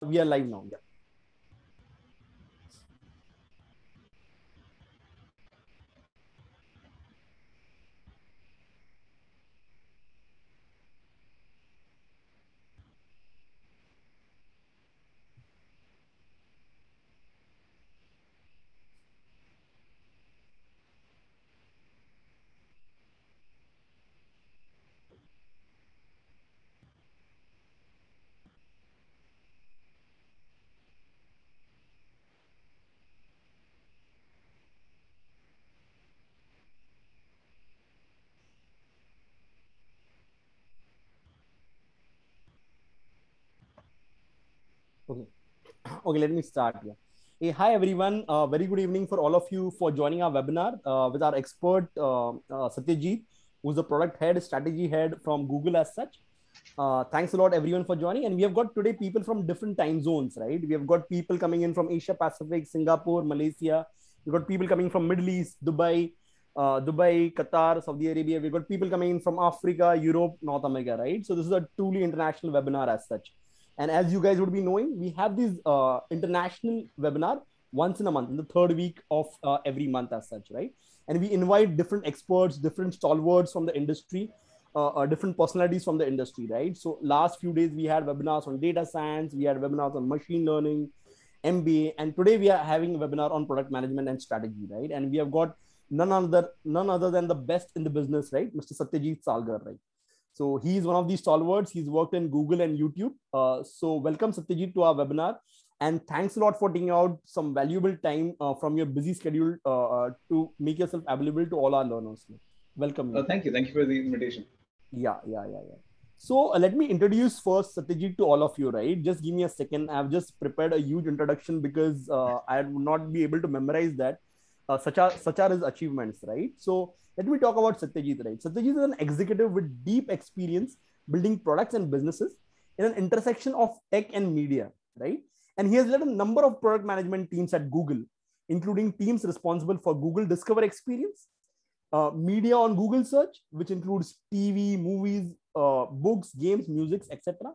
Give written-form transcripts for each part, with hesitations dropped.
We are live now. Yeah. Okay, let me start here. Hey, hi, everyone. Very good evening for all of you for joining our webinar with our expert, Satyajeet, who's the product head, strategy head from Google as such. Thanks a lot, everyone, for joining. And we have got today people from different time zones, right? We have got people coming in from Asia Pacific, Singapore, Malaysia. We've got people coming from Middle East, Dubai, Qatar, Saudi Arabia. We've got people coming in from Africa, Europe, North America, right? So this is a truly international webinar as such. And as you guys would be knowing, we have this international webinar once in a month, in the third week of every month as such, right? And we invite different experts, different stalwarts from the industry, different personalities from the industry, right? So last few days, we had webinars on data science, we had webinars on machine learning, MBA, and today we are having a webinar on product management and strategy, right? And we have got none other than the best in the business, right? Mr. Satyajeet Salgar, right? So he's one of these stalwarts. He's worked in Google and YouTube. So welcome, Satyajeet, to our webinar. And thanks a lot for taking out some valuable time from your busy schedule to make yourself available to all our learners. Welcome. Thank you. Thank you for the invitation. Yeah. So let me introduce first Satyajeet to all of you, right? Just give me a second. I've just prepared a huge introduction because I would not be able to memorize that. Such are his achievements, right? So let me talk about Satyajeet, right? Satyajeet is an executive with deep experience building products and businesses in an intersection of tech and media, right? And he has led a number of product management teams at Google, including teams responsible for Google Discover experience, media on Google Search, which includes TV, movies, books, games, music, etc.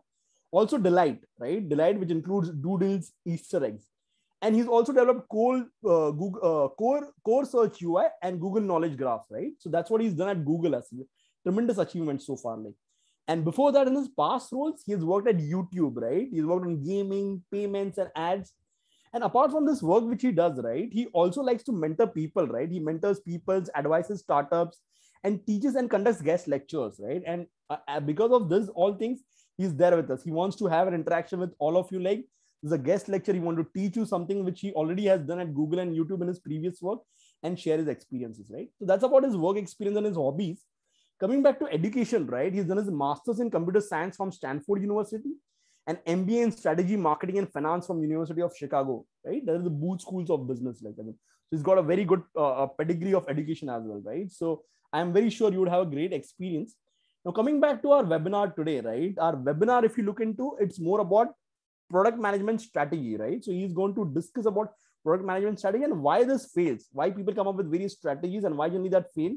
Also Delight, right? Delight, which includes doodles, Easter eggs. And he's also developed core search UI and Google Knowledge Graph, right? So that's what he's done at Google. As tremendous achievement so far, like. And before that, in his past roles, he has worked at YouTube, right? He's worked on gaming, payments, and ads. And apart from this work which he does, right, he also likes to mentor people, right? He mentors people, advises startups, and teaches and conducts guest lectures, right? And because of this, all things, he's there with us. He wants to have an interaction with all of you, like. This is a guest lecture. He wanted to teach you something which he already has done at Google and YouTube in his previous work and share his experiences, right? So that's about his work experience and his hobbies. Coming back to education, right? He's done his master's in computer science from Stanford University and MBA in strategy, marketing, and finance from University of Chicago, right? That is the boot schools of business, like that. So he's got a very good pedigree of education as well, right? So I'm very sure you would have a great experience. Now, coming back to our webinar today, right? Our webinar, if you look into, it's more about product management strategy, right? So he's going to discuss about product management strategy and why this fails, why people come up with various strategies and why generally that fail.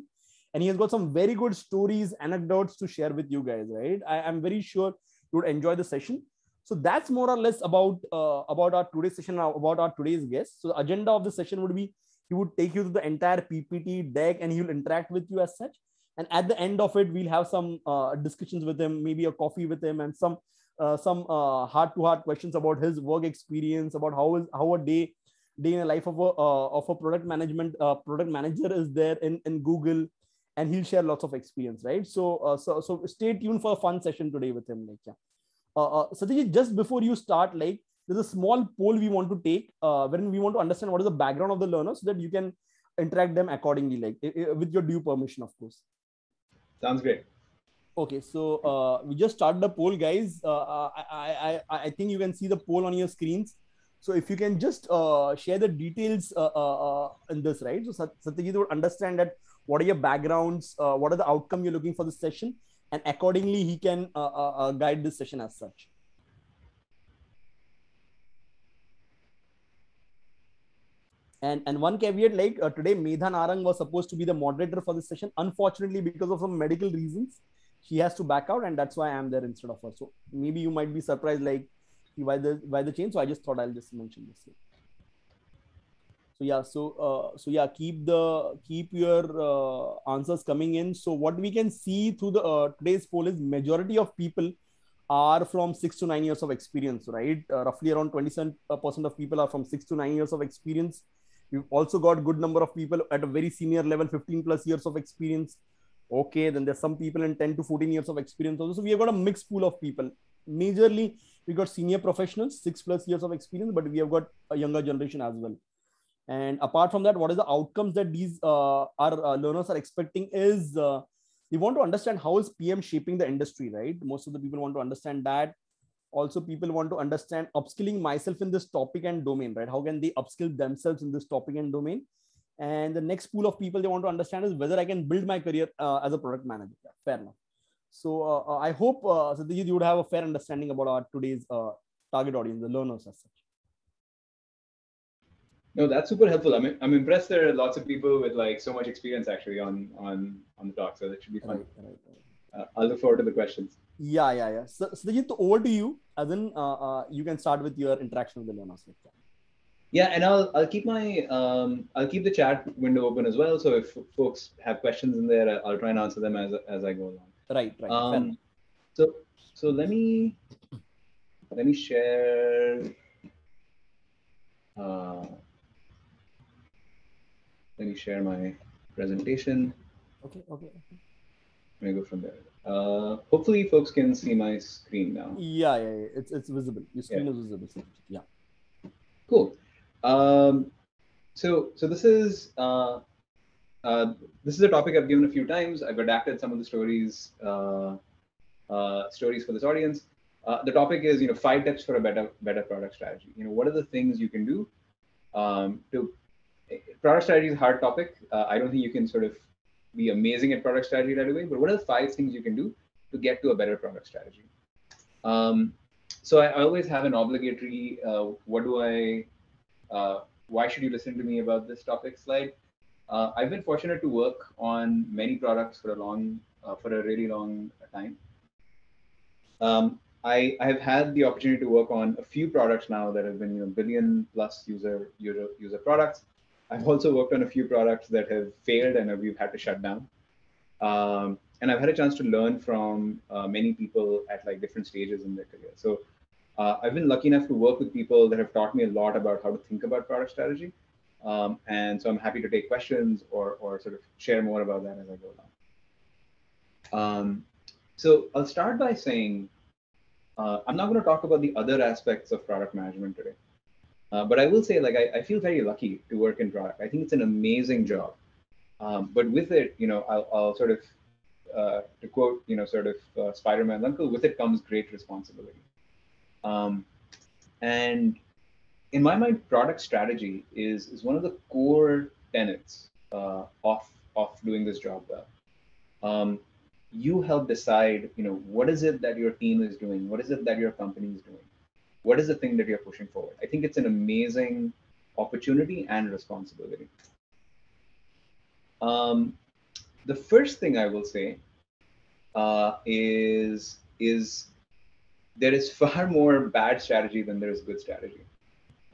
And he has got some very good stories, anecdotes to share with you guys, right? I'm very sure you would enjoy the session. So that's more or less about our today's session, about our today's guest. So the agenda of the session would be, he would take you to the entire PPT deck and he will interact with you as such. And at the end of it, we'll have some discussions with him, maybe a coffee with him and some heart-to-heart questions about his work experience, about how a day in the life of a product manager is there in Google, and he'll share lots of experience, right? So so stay tuned for a fun session today with him, like, yeah. Satyajeet, just before you start, like, there's a small poll we want to take wherein we want to understand what is the background of the learner so that you can interact them accordingly, like with your due permission, of course. Sounds great. Okay, so we just started the poll, guys. I think you can see the poll on your screens. So if you can just share the details in this, right? So Satyajeet would understand that what are your backgrounds, what are the outcome you're looking for this session, and accordingly he can guide this session as such. And one caveat, like today, Medha Narang was supposed to be the moderator for this session. Unfortunately, because of some medical reasons, she has to back out, and that's why I'm there instead of her. So maybe you might be surprised, like by the chain. So I just thought I'll just mention this. So yeah, so yeah, keep your answers coming in. So what we can see through the today's poll is majority of people are from 6 to 9 years of experience, right? Roughly around 27% of people are from 6 to 9 years of experience. You've also got good number of people at a very senior level, 15 plus years of experience. Okay, then there's some people in 10 to 14 years of experience also. So we have got a mixed pool of people. Majorly, we got senior professionals, 6+ years of experience, but we have got a younger generation as well. And apart from that, what is the outcomes that these our learners are expecting is they want to understand how is PM shaping the industry, right? Most of the people want to understand that. Also, people want to understand upskilling myself in this topic and domain, right? How can they upskill themselves in this topic and domain? And the next pool of people they want to understand is whether I can build my career as a product manager. Yeah, fair enough. So I hope, Satyajeet, you would have a fair understanding about our today's target audience, the learners as such. No, that's super helpful. I'm impressed there are lots of people with like so much experience actually on the talk. So that should be fun. Right. I'll look forward to the questions. Yeah. So Satyajeet, over to you. As in, you can start with your interaction with the learners. Yeah, and I'll keep my I'll keep the chat window open as well. So if folks have questions in there, I'll try and answer them as I go along. Right. So let me share. Let me share my presentation. Okay. Let me go from there. Hopefully, folks can see my screen now. Yeah. It's visible. Your screen is visible. Yeah. Cool. So this is a topic I've given a few times. I've adapted some of the stories for this audience. The topic is, 5 tips for a better product strategy. What are the things you can do to product strategy is a hard topic. I don't think you can sort of be amazing at product strategy right away, but what are the 5 things you can do to get to a better product strategy? So I always have an obligatory, why should you listen to me about this topic slide? I've been fortunate to work on many products for a really long time. I have had the opportunity to work on a few products now that have been billion-plus user products. I've also worked on a few products that have failed and we've had to shut down. And I've had a chance to learn from many people at different stages in their career. So I've been lucky enough to work with people that have taught me a lot about how to think about product strategy. And so I'm happy to take questions or sort of share more about that as I go along. So I'll start by saying, I'm not going to talk about the other aspects of product management today, but I will say I feel very lucky to work in product. I think it's an amazing job, but with it, I'll sort of, to quote, sort of Spider-Man's uncle, with it comes great responsibility. And in my mind, product strategy is one of the core tenets of doing this job well. You help decide, what is it that your team is doing? What is it that your company is doing? What is the thing that you're pushing forward? I think it's an amazing opportunity and responsibility. The first thing I will say is there is far more bad strategy than there is good strategy.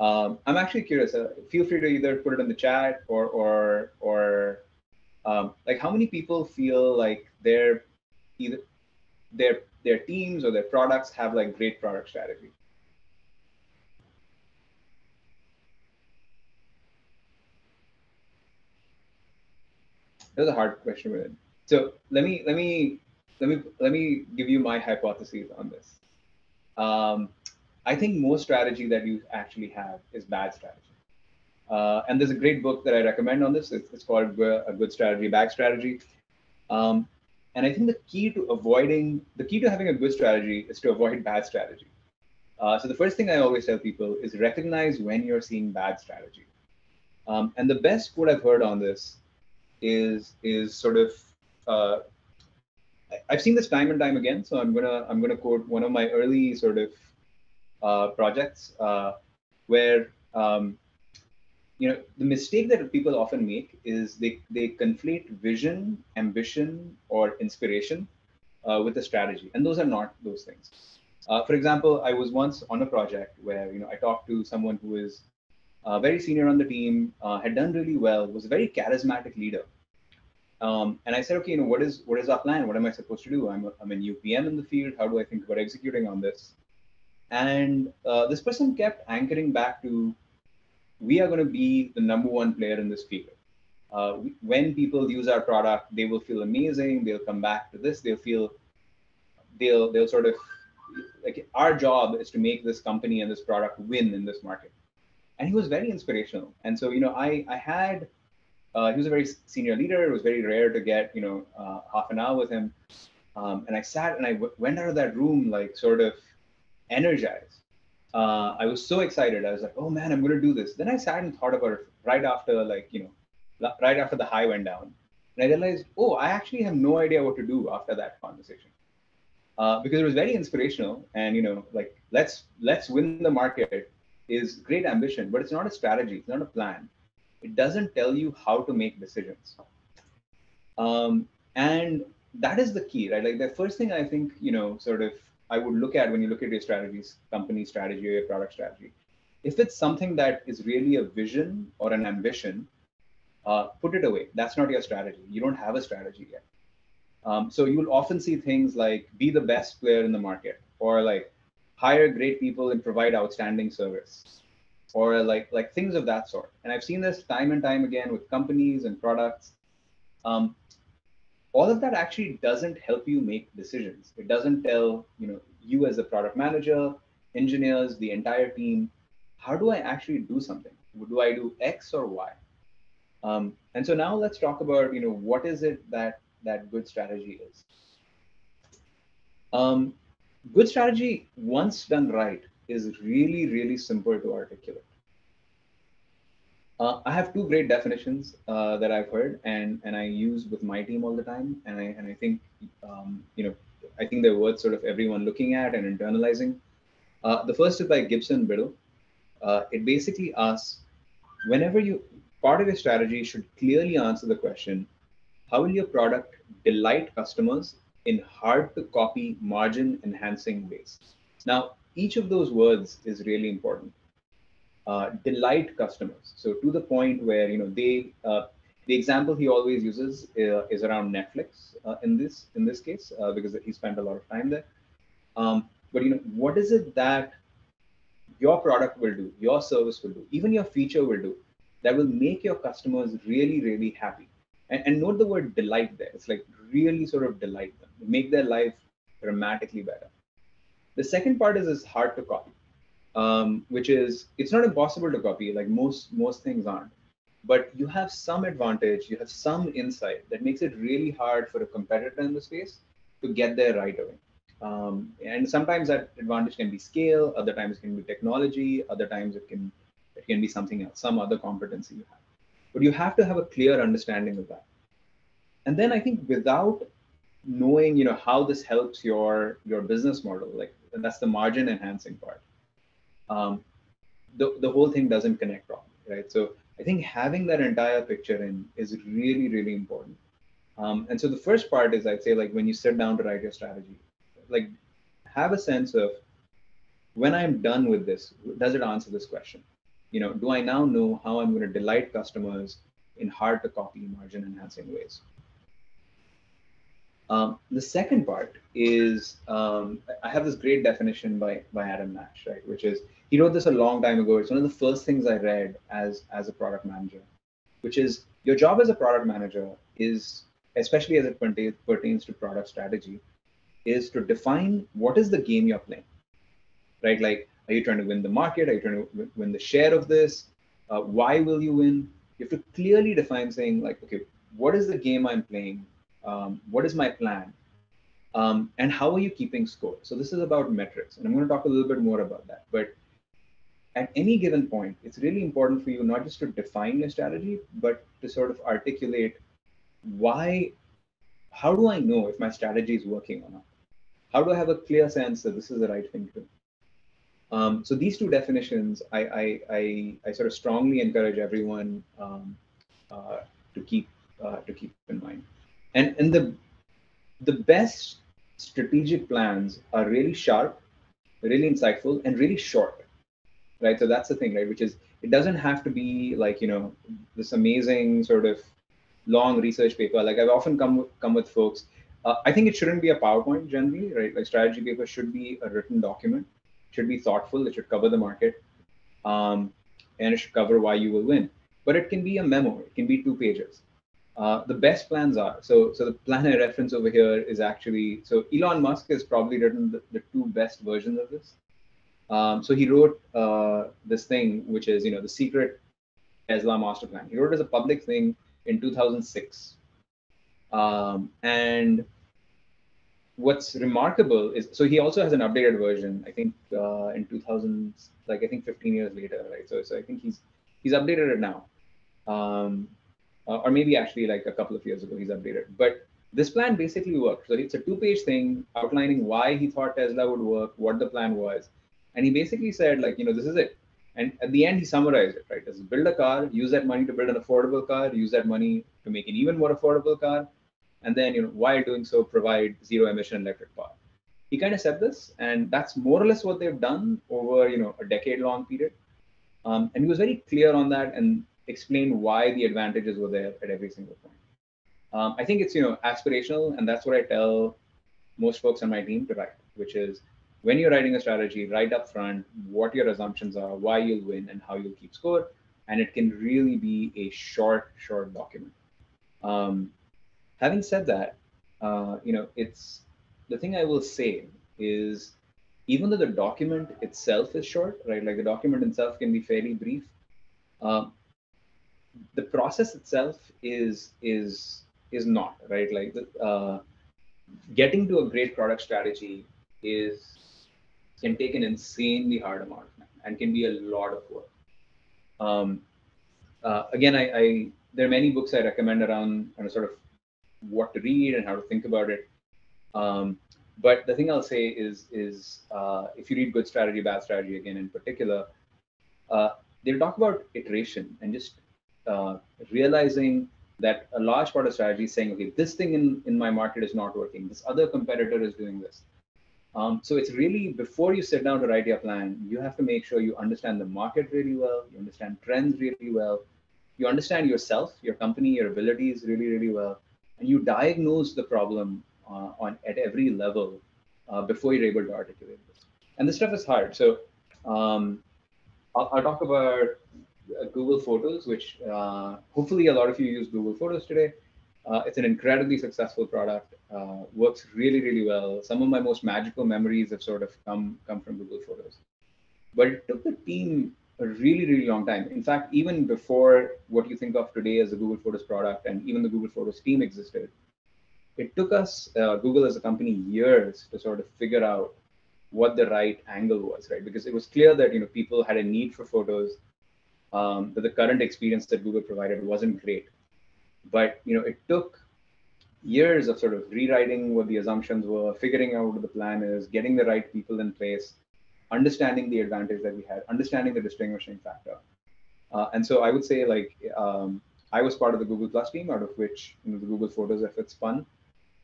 I'm actually curious. Feel free to either put it in the chat or how many people feel their teams or their products have great product strategy? That was a hard question, Vinod. So let me give you my hypotheses on this. I think most strategy that you actually have is bad strategy. And there's a great book that I recommend on this. It's called A Good Strategy, Bad Strategy. And I think the key to having a good strategy is to avoid bad strategy. So the first thing I always tell people is recognize when you're seeing bad strategy. And the best quote I've heard on this is sort of, I've seen this time and time again. So I'm gonna quote one of my early sort of projects where, the mistake that people often make is they conflate vision, ambition, or inspiration with a strategy. And those are not those things. For example, I was once on a project where, I talked to someone who is very senior on the team, had done really well, was a very charismatic leader. And I said, okay, what is our plan? What am I supposed to do? I'm an UPM in the field. How do I think about executing on this? And this person kept anchoring back to, we are going to be the #1 player in this field. When people use our product, they will feel amazing. They'll come back to this. They'll sort of like, our job is to make this company and this product win in this market. And he was very inspirational. And so, I had, he was a very senior leader. It was very rare to get, half an hour with him. And I sat and I went out of that room, like sort of energized. I was so excited. I was like, oh man, I'm going to do this. Then I sat and thought about it right after, right after the high went down. And I realized, oh, I actually have no idea what to do after that conversation. Because it was very inspirational. And, let's win the market is great ambition, but it's not a strategy. It's not a plan. It doesn't tell you how to make decisions. And that is the key, right? Like the first thing I think, I would look at when you look at your strategies, company strategy, or your product strategy, if it's something that is really a vision or an ambition, put it away. That's not your strategy. You don't have a strategy yet. So you will often see things like be the best player in the market, or like hire great people and provide outstanding service, or like things of that sort. And I've seen this time and time again with companies and products. All of that actually doesn't help you make decisions. It doesn't tell, you as a product manager, engineers, the entire team, how do I actually do something? Do I do X or Y? And so now let's talk about, what is it that good strategy is. Good strategy, once done right, is really, really simple to articulate. I have two great definitions that I've heard and I use with my team all the time. And I think, I think they're worth sort of everyone looking at and internalizing. The first is by Gibson Biddle. It basically asks, whenever part of your strategy should clearly answer the question, how will your product delight customers in hard to copy margin enhancing ways? Now, each of those words is really important. Delight customers. So to the point where, the example he always uses is around Netflix in this case, because he spent a lot of time there. But what is it that your product will do, your service will do, even your feature will do, that will make your customers really, really happy? And note the word delight there. It's like really sort of delight them, make their life dramatically better. The second part is hard to copy, which is, it's not impossible to copy, like most things aren't, but you have some advantage, you have some insight that makes it really hard for a competitor in the space to get there right away. And sometimes that advantage can be scale, other times it can be technology, other times it can be something else, some other competency you have. But you have to have a clear understanding of that. And then I think without knowing, how this helps your business model, like, and that's the margin enhancing part. The whole thing doesn't connect properly, right? So I think having that entire picture in is really, really important. And so the first part is, I'd say, like, when you sit down to write your strategy, like, have a sense of, when I'm done with this, does it answer this question? Do I now know how I'm going to delight customers in hard to copy margin enhancing ways? The second part is, I have this great definition by Adam Nash, right? Which is, he wrote this a long time ago. It's one of the first things I read as a product manager, which is, your job as a product manager is, especially as it pertains to product strategy, is to define what is the game you're playing, right? Like, are you trying to win the market? Are you trying to win the share of this? Why will you win? You have to clearly define, saying like, okay, what is the game I'm playing? What is my plan? And how are you keeping score? So this is about metrics, and I'm going to talk a little bit more about that. But at any given point, it's really important for you not just to define your strategy, but to sort of articulate why, how do I know if my strategy is working or not? How do I have a clear sense that this is the right thing to do? So these two definitions, I sort of strongly encourage everyone to keep in mind. And the best strategic plans are really sharp really insightful and really short, right? So that's the thing, right? Which is, it doesn't have to be like, you know, this amazing sort of long research paper. Like I've often come with folks, I think it shouldn't be a PowerPoint generally, right? Like strategy paper should be a written document, should be thoughtful, it should cover the market, and it should cover why you will win. But it can be a memo, it can be 2 pages. The best plans are, so the plan I reference over here is actually, so Elon Musk has probably written the 2 best versions of this. So he wrote this thing, which is, you know, the secret Tesla master plan. He wrote it as a public thing in 2006. And what's remarkable is, so he also has an updated version, I think in 2000, like I think 15 years later, right? So I think he's updated it now. Or maybe actually like a couple of years ago, he's updated. But this plan basically worked. So it's a 2-page thing outlining why he thought Tesla would work, what the plan was. And he basically said, like, you know, this is it. And at the end, he summarized it, right? As build a car, use that money to build an affordable car, use that money to make an even more affordable car. And then, you know, while doing so, provide zero emission electric power. He kind of said this, and that's more or less what they've done over, you know, a decade-long period. And he was very clear on that and explained why the advantages were there at every single point. I think it's, you know, aspirational, and that's what I tell most folks on my team to write, which is, when you're writing a strategy, write up front what your assumptions are, why you'll win, and how you'll keep score. And it can really be a short document. Having said that, you know, it's the thing I will say is, even though the document itself is short, right? Like the document itself can be fairly brief. The process itself is not, right? Like getting to a great product strategy can take an insanely hard amount of time and can be a lot of work. Again, there are many books I recommend around kind of sort of what to read and how to think about it. But the thing I'll say is if you read Good Strategy, Bad Strategy, again, in particular, they'll talk about iteration and just realizing that a large part of strategy is saying, okay, this thing in my market is not working. This other competitor is doing this. So it's really, before you sit down to write your plan, you have to make sure you understand the market really well, you understand trends really well, you understand yourself, your company, your abilities really, really well, and you diagnose the problem at every level before you're able to articulate this. And this stuff is hard. So I'll talk about Google Photos, which hopefully a lot of you use Google Photos today. It's an incredibly successful product, works really, really well. Some of my most magical memories have sort of come from Google Photos. But it took the team a really, really long time. In fact, even before what you think of today as the Google Photos product and even the Google Photos team existed, it took us, Google as a company, years to sort of figure out what the right angle was, right? Because it was clear that, you know, people had a need for photos, that the current experience that Google provided wasn't great. But, you know, it took years of sort of rewriting what the assumptions were, figuring out what the plan is, getting the right people in place, understanding the advantage that we had, understanding the distinguishing factor. And so I would say, like, I was part of the Google Plus team, out of which, you know, the Google Photos effort spun.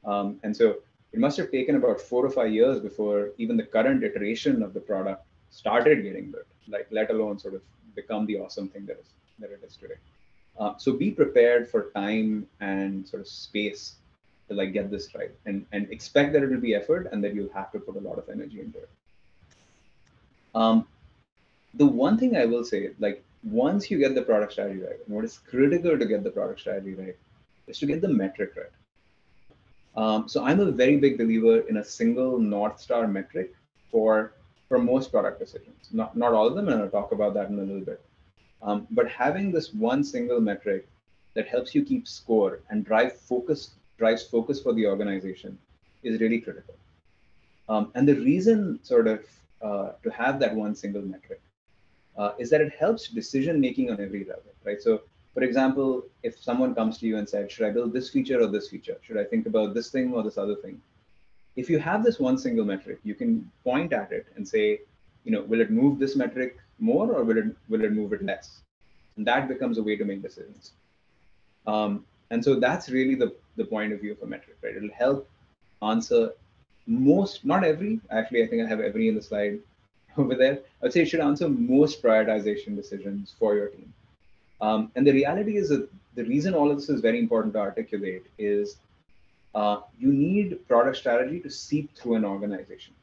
And so it must have taken about 4 or 5 years before even the current iteration of the product started getting built, like, let alone sort of become the awesome thing that it is today. So be prepared for time and sort of space to like get this right, and expect that it will be effort and that you'll have to put a lot of energy into it. The one thing I will say, like, once you get the product strategy right, and what is critical to get the product strategy right is to get the metric right. So I'm a very big believer in a single North Star metric for most product decisions, not all of them, and I'll talk about that in a little bit. But having this one single metric that helps you keep score and drives focus for the organization is really critical. And the reason sort of to have that one single metric is that it helps decision-making on every level, right? So for example, if someone comes to you and said, should I build this feature or this feature? Should I think about this thing or this other thing? If you have this one single metric, you can point at it and say, you know, will it move this metric more or will it move it less? And that becomes a way to make decisions. And so that's really the point of view of a metric, right? It'll help answer most, not every, actually I think I have every in the slide, over there. I would say you should answer most prioritization decisions for your team. And the reality is that the reason all of this is very important to articulate is you need product strategy to seep through an organization.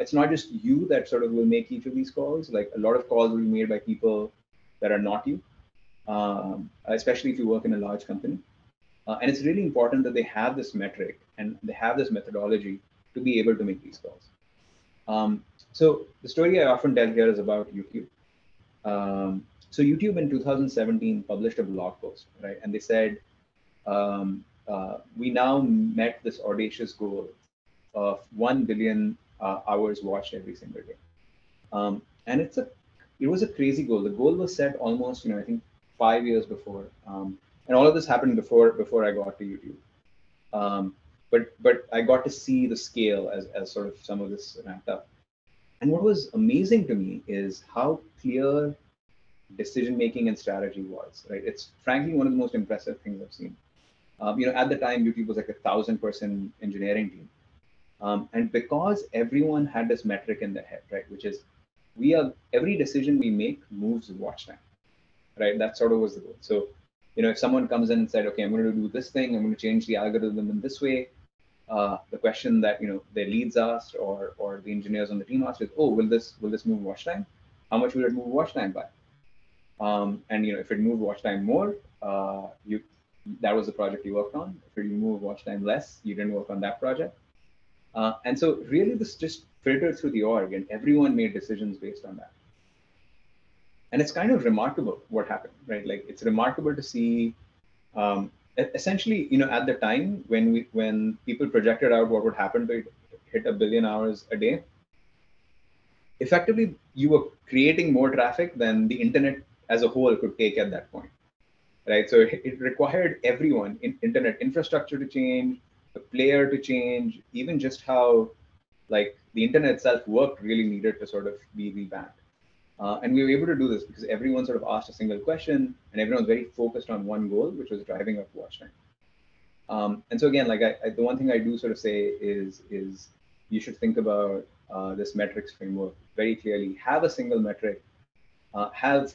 It's not just you that sort of will make each of these calls. Like a lot of calls will be made by people that are not you, especially if you work in a large company. And it's really important that they have this metric and they have this methodology to be able to make these calls. So the story I often tell here is about YouTube. So YouTube in 2017 published a blog post, right? And they said, we now met this audacious goal of 1 billion hours watched every single day. And it was a crazy goal. The goal was set almost, I think 5 years before. And all of this happened before I got to YouTube. But I got to see the scale as sort of some of this ramped up. And what was amazing to me is how clear decision-making and strategy was, right? It's frankly one of the most impressive things I've seen. At the time, YouTube was like a 1,000-person engineering team. And because everyone had this metric in their head, right? Which is every decision we make moves watch time, right? That sort of was the goal. So, if someone comes in and said, okay, I'm going to do this thing, I'm going to change the algorithm in this way. The question that, their leads asked or the engineers on the team asked is, oh, will this move watch time? How much will it move watch time by? And if it moved watch time more, that was the project you worked on. If it moved watch time less, you didn't work on that project. And so really this just filtered through the org and everyone made decisions based on that. And it's kind of remarkable what happened, right? Like it's remarkable to see, essentially, at the time when people projected out what would happen to hit a billion hours a day, effectively you were creating more traffic than the internet as a whole could take at that point, right? So it required everyone in internet infrastructure to change, the player to change, even just how like the internet itself worked really needed to sort of be revamped. And we were able to do this because everyone sort of asked a single question and everyone's very focused on one goal, which was driving up watch time. And so again, like the one thing I do sort of say is you should think about this metrics framework very clearly. Have a single metric,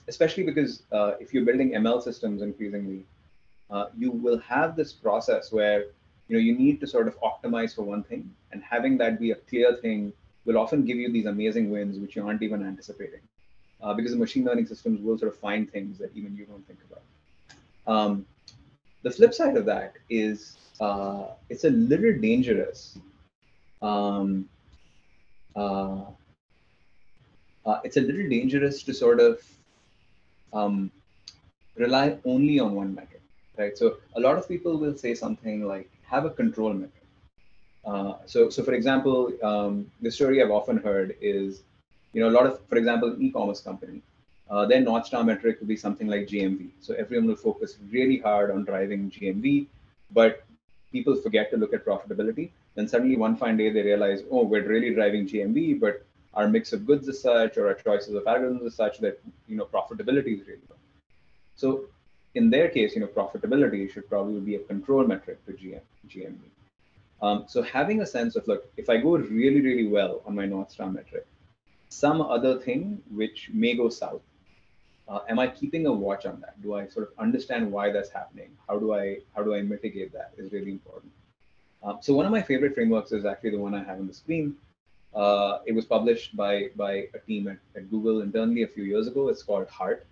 especially because if you're building ML systems increasingly, you will have this process where you need to sort of optimize for one thing, and having that be a clear thing will often give you these amazing wins which you aren't even anticipating. Because the machine learning systems will sort of find things that even you don't think about. The flip side of that is it's a little dangerous. It's a little dangerous to sort of rely only on one metric, right? So a lot of people will say something like, have a control metric. So for example, the story I've often heard is, a lot of, for example, an e-commerce company, their North Star metric would be something like GMV. So everyone will focus really hard on driving GMV, but people forget to look at profitability. Then suddenly one fine day, they realize, oh, we're really driving GMV, but our mix of goods is such, or our choices of algorithms is such that, profitability is really low. So in their case, profitability should probably be a control metric to GMV. So having a sense of, look, if I go really, really well on my North Star metric, some other thing which may go south. Am I keeping a watch on that? Do I sort of understand why that's happening? How do I mitigate that is really important. So one of my favorite frameworks is actually the one I have on the screen. It was published by a team at Google internally a few years ago. It's called HEART.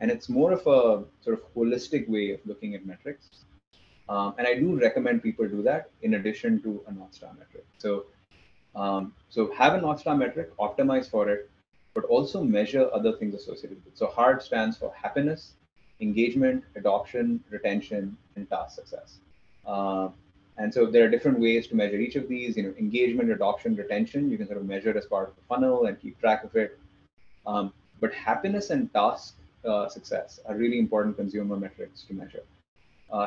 And it's more of a sort of holistic way of looking at metrics. And I do recommend people do that in addition to a North Star metric. So have a North Star metric, optimize for it, but also measure other things associated with it. So HEART stands for happiness, engagement, adoption, retention, and task success. And so there are different ways to measure each of these, engagement, adoption, retention, you can sort of measure as part of the funnel and keep track of it. But happiness and task success are really important consumer metrics to measure.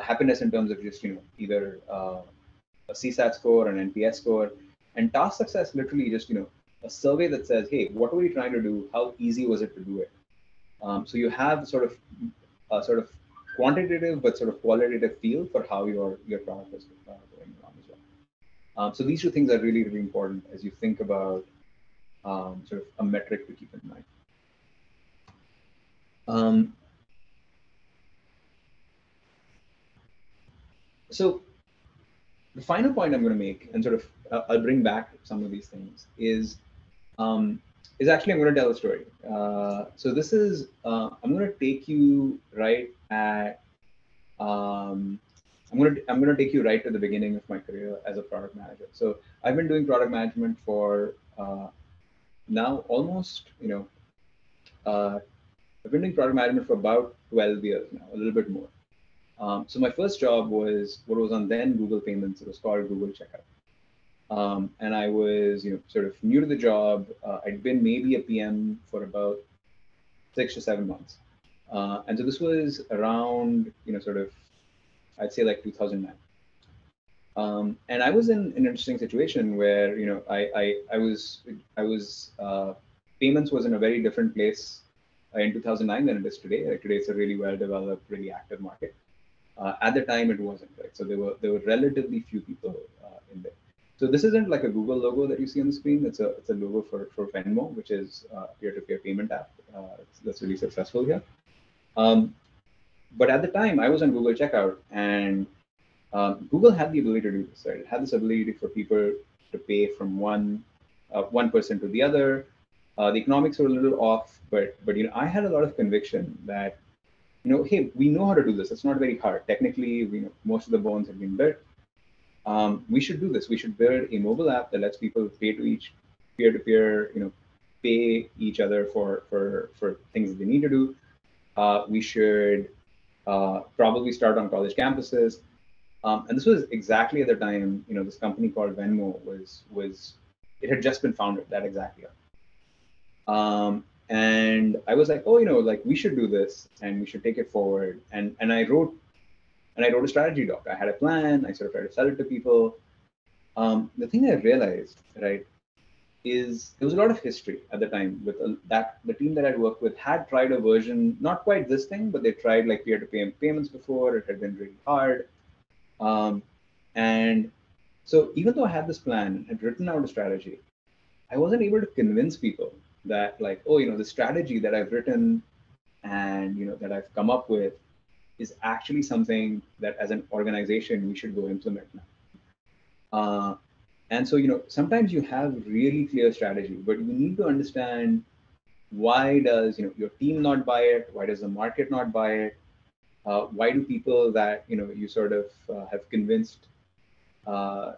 Happiness in terms of just, either a CSAT score or an NPS score. And task success literally just, a survey that says, hey, what were you trying to do? How easy was it to do it? So you have sort of quantitative, but sort of qualitative feel for how your product is going along as well. So these two things are really, really important as you think about sort of a metric to keep in mind. So the final point I'm going to make, and sort of I'll bring back some of these things, is actually I'm going to tell a story. So this is, I'm going to take you right at, I'm going to take you right to the beginning of my career as a product manager. So I've been doing product management for now almost, I've been doing product management for about 12 years now, a little bit more. So my first job was what was on then Google Payments. It was called Google Checkout. And I was, sort of new to the job. I'd been maybe a PM for about 6 to 7 months. And so this was around, sort of, I'd say like 2009. And I was in an interesting situation where, payments was in a very different place in 2009 than it is today. Like today, it's a really well-developed, really active market. At the time, it wasn't. Right? So there were relatively few people in there. So this isn't like a Google logo that you see on the screen. It's a logo for Venmo, which is a peer-to-peer payment app that's really successful here. But at the time, I was on Google Checkout, and Google had the ability to do this. Right? It had this ability for people to pay from one person to the other. The economics were a little off, but I had a lot of conviction that, hey, we know how to do this. It's not very hard. Technically, most of the bones have been built. We should do this. We should build a mobile app that lets people pay to each peer-to-peer, pay each other for things that they need to do. We should probably start on college campuses. And this was exactly at the time, this company called Venmo it had just been founded that exact year. And I was like, we should do this and we should take it forward. And I wrote a strategy doc. I had a plan. I sort of tried to sell it to people. The thing I realized, right, is there was a lot of history at the time with the team that I'd worked with had tried a version, not quite this thing, but they tried like peer-to-peer payments before. It had been really hard. And so even though I had this plan, had written out a strategy, I wasn't able to convince people that like, the strategy that I've written and, that I've come up with is actually something that as an organization, we should go implement now. And so, sometimes you have really clear strategy, but you need to understand why does, your team not buy it? Why does the market not buy it? Why do people that, you sort of have convinced of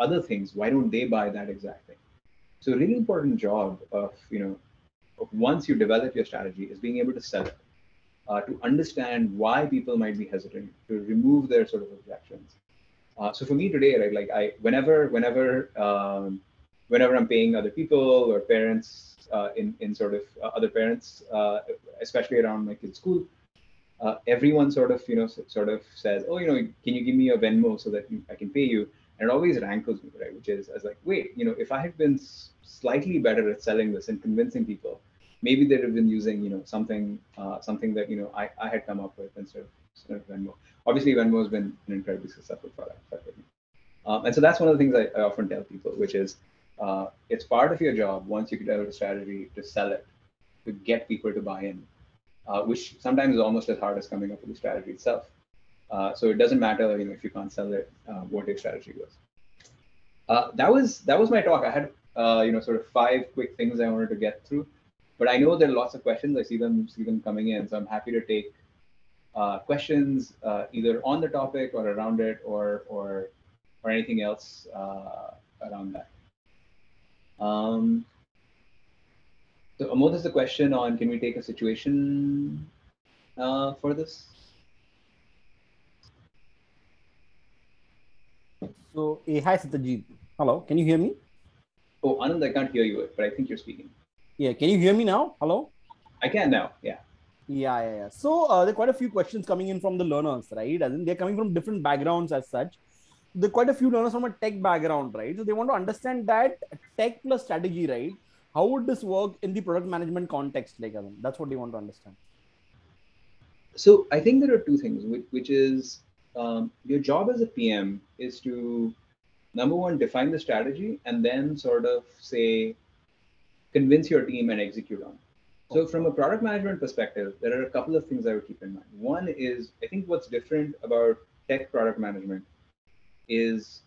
other things, why don't they buy that exact thing? So a really important job of, once you develop your strategy is being able to sell it, to understand why people might be hesitant, to remove their sort of objections. So for me today, right, like whenever I'm paying other people or parents in sort of other parents, especially around my kids' school, everyone sort of, says, can you give me your Venmo so that I can pay you? And it always rankles me, right? Which is, I was like, wait, if I had been slightly better at selling this and convincing people, maybe they'd have been using, something that, I had come up with instead of Venmo. Obviously, Venmo has been an incredibly successful product. And so that's one of the things I often tell people, which is it's part of your job once you develop a strategy to sell it, to get people to buy in, which sometimes is almost as hard as coming up with the strategy itself. So it doesn't matter, if you can't sell it, what your strategy was. That was my talk. I had, sort of 5 quick things I wanted to get through, but I know there are lots of questions. I see them coming in, so I'm happy to take questions either on the topic or around it, or anything else around that. So Amod has a question on: can we take a situation for this? So, hi Satyajeet. Hello, can you hear me? Oh, Anand, I can't hear you, but I think you're speaking. Yeah, can you hear me now? Hello? I can now, yeah. Yeah. So, there are quite a few questions coming in from the learners, right? And they're coming from different backgrounds as such. There are quite a few learners from a tech background, right? So, they want to understand that tech plus strategy, right? How would this work in the product management context? Like, that's what they want to understand. So, I think there are two things, which is, your job as a PM is to, number one, define the strategy and then sort of say, convince your team and execute on. So from a product management perspective, there are a couple of things I would keep in mind. One is, I think what's different about tech product management is,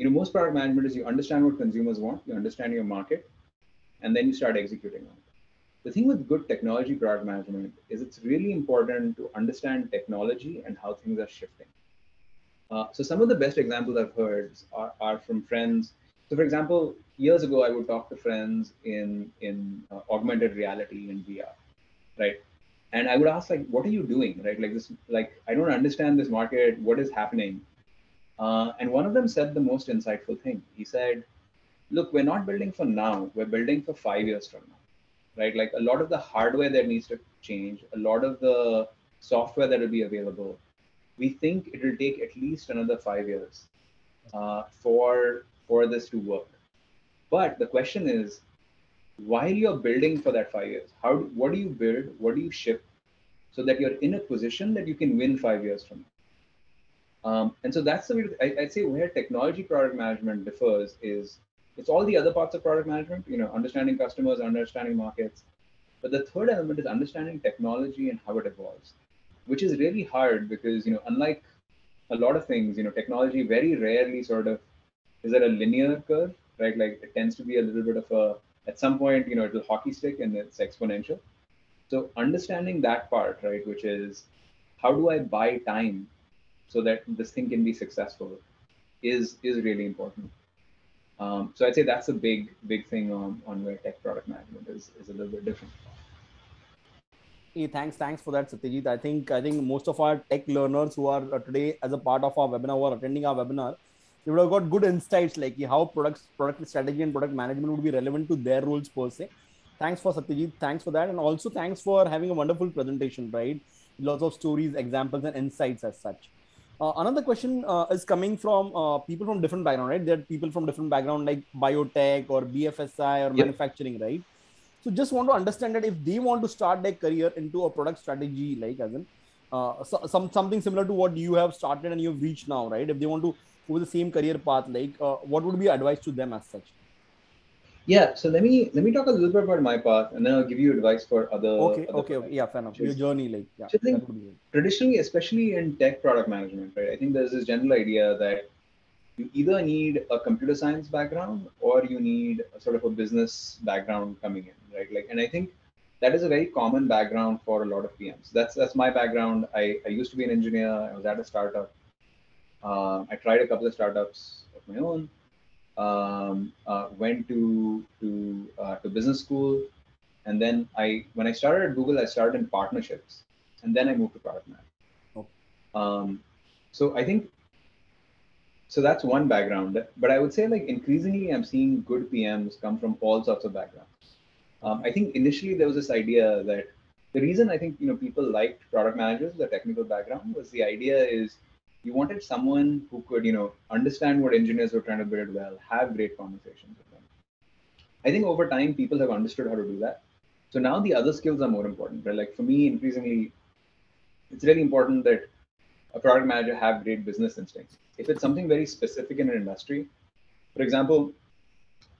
most product management is you understand what consumers want, you understand your market, and then you start executing on it. The thing with good technology product management is it's really important to understand technology and how things are shifting. So some of the best examples I've heard are from friends. So for example, years ago, I would talk to friends in augmented reality and VR, right? And I would ask, like, what are you doing, right? Like this, like, I don't understand this market. What is happening? And one of them said the most insightful thing. He said, look, we're not building for now. We're building for 5 years from now, right? Like a lot of the hardware that needs to change, a lot of the software that will be available, we think it will take at least another 5 years for this to work. But the question is, while you're building for that 5 years, what do you build? What do you ship so that you're in a position that you can win 5 years from now? And so that's the way I'd say where technology product management differs is it's all the other parts of product management, understanding customers, understanding markets. But the third element is understanding technology and how it evolves, which is really hard because, unlike a lot of things, technology very rarely sort of is at a linear curve, right? Like it tends to be a little bit of a, at some point, it'll hockey stick and it's exponential. So understanding that part, right? Which is how do I buy time so that this thing can be successful is really important. So I'd say that's a big thing on where tech product management is a little bit different. Hey, thanks for that, Satyajeet. I think most of our tech learners who are today as a part of our webinar or attending our webinar, they would have got good insights like how product strategy and product management would be relevant to their roles per se. Thanks for Satyajeet. Thanks for that. And also thanks for having a wonderful presentation, right? Lots of stories, examples, and insights as such. Another question is coming from people from different background, right? There are people from different background like biotech or BFSI or manufacturing, right? So just want to understand that if they want to start their career into a product strategy, like as in something similar to what you have started and you've reached now, right? If they want to over the same career path, like what would be advice to them as such? Yeah, so let me talk a little bit about my path, and then I'll give you advice for other. Okay, yeah, fair enough. Your journey, like yeah. So I think traditionally, especially in tech product management, right? I think there's this general idea that you either need a computer science background or you need a sort of a business background coming in, right? Like, and I think that is a very common background for a lot of PMs. That's my background. I used to be an engineer. I was at a startup. I tried a couple of startups of my own, went to business school. And then when I started at Google, I started in partnerships and then I moved to product management. Oh. So that's one background, but I would say like increasingly I'm seeing good PMs come from all sorts of backgrounds. I think initially there was this idea that the reason I think, people liked product managers with a technical background was the idea is, you wanted someone who could, understand what engineers were trying to build well, have great conversations with them. I think over time, people have understood how to do that. So now the other skills are more important. Right? Like for me, increasingly, it's really important that a product manager have great business instincts. If it's something very specific in an industry, for example,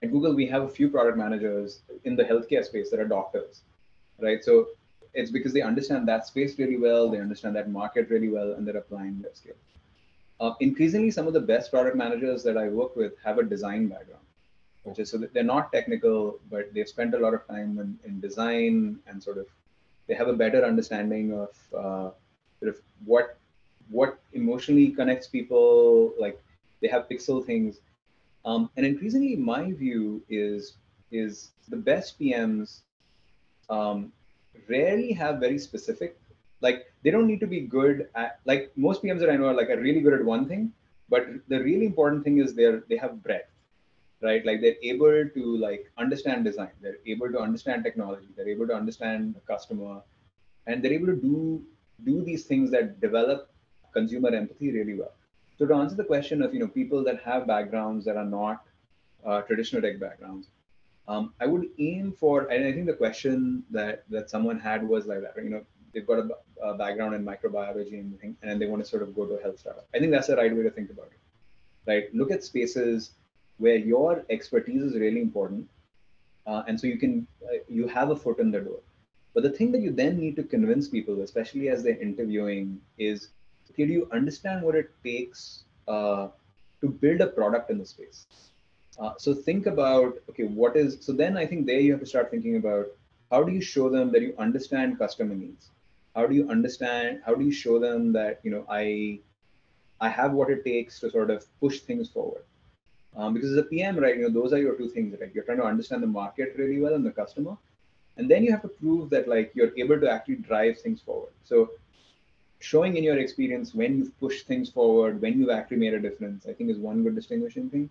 at Google, we have a few product managers in the healthcare space that are doctors, right? So it's because they understand that space really well, they understand that market really well, and they're applying their skills. Increasingly, some of the best product managers that I work with have a design background, which is so that they're not technical, but they've spent a lot of time in design and sort of they have a better understanding of sort of what emotionally connects people. Like they have pixel things, and increasingly, my view is the best PMs rarely have very specific. Like they don't need to be good at, like most PMs that I know are really good at one thing, but the really important thing is they have breadth, right? Like they're able to understand design, they're able to understand technology, they're able to understand the customer, and they're able to do these things that develop consumer empathy really well. So to answer the question of, people that have backgrounds that are not traditional tech backgrounds, I would aim for, and I think the question that someone had was like that, they've got a background in microbiology and they want to sort of go to a health startup. I think that's the right way to think about it, right? Look at spaces where your expertise is really important And so you can, you have a foot in the door. But the thing that you then need to convince people, especially as they're interviewing, is, okay, do you understand what it takes to build a product in the space? So think about, okay, what is, so then I think there you have to start thinking about how do you show them that you understand customer needs? How do you understand, how do you show them that, you know, I have what it takes to sort of push things forward? Because as a PM, right, you know, those are your two things, right? You're trying to understand the market really well and the customer. And then you have to prove that, like, you're able to actually drive things forward. So showing in your experience when you've pushed things forward, when you've actually made a difference, I think is one good distinguishing thing.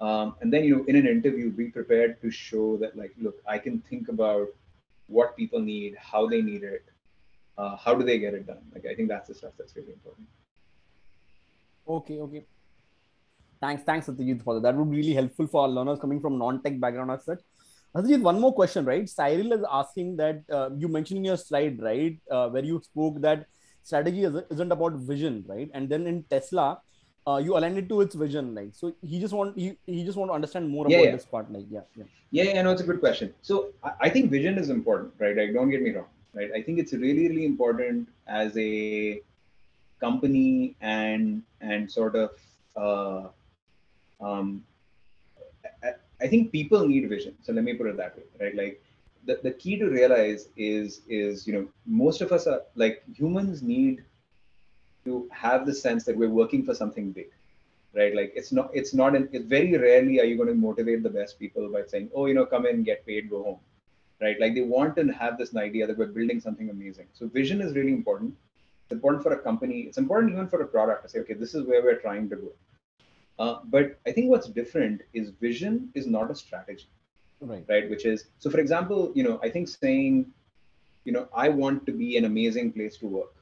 And then, you know, in an interview, be prepared to show that, like, look, I can think about what people need, how they need it, how do they get it done? Like, I think that's the stuff that's really important. Okay, okay. Thanks, Satyajeet, for that. That would be really helpful for learners coming from non-tech background as such. Satyajeet, one more question, right? Cyril is asking that you mentioned in your slide, right, where you spoke that strategy isn't about vision, right? And then in Tesla, you aligned it to its vision, like, so he just want to understand more about this part, like, yeah, no, it's a good question. So I think vision is important, right? Like, don't get me wrong, right? I think it's really, really important as a company and sort of I think people need vision. So let me put it that way, right? Like, the key to realize is you know, most of us are like, humans need to have the sense that we're working for something big, right? Like, it's very rarely are you going to motivate the best people by saying, oh, you know, come in, get paid, go home, right? Like, they want to have this idea that we're building something amazing. So vision is really important. It's important for a company. It's important even for a product to say, okay, this is where we're trying to go. But I think what's different is vision is not a strategy, right? Which is, so for example, you know, I think saying, you know, I want to be an amazing place to work.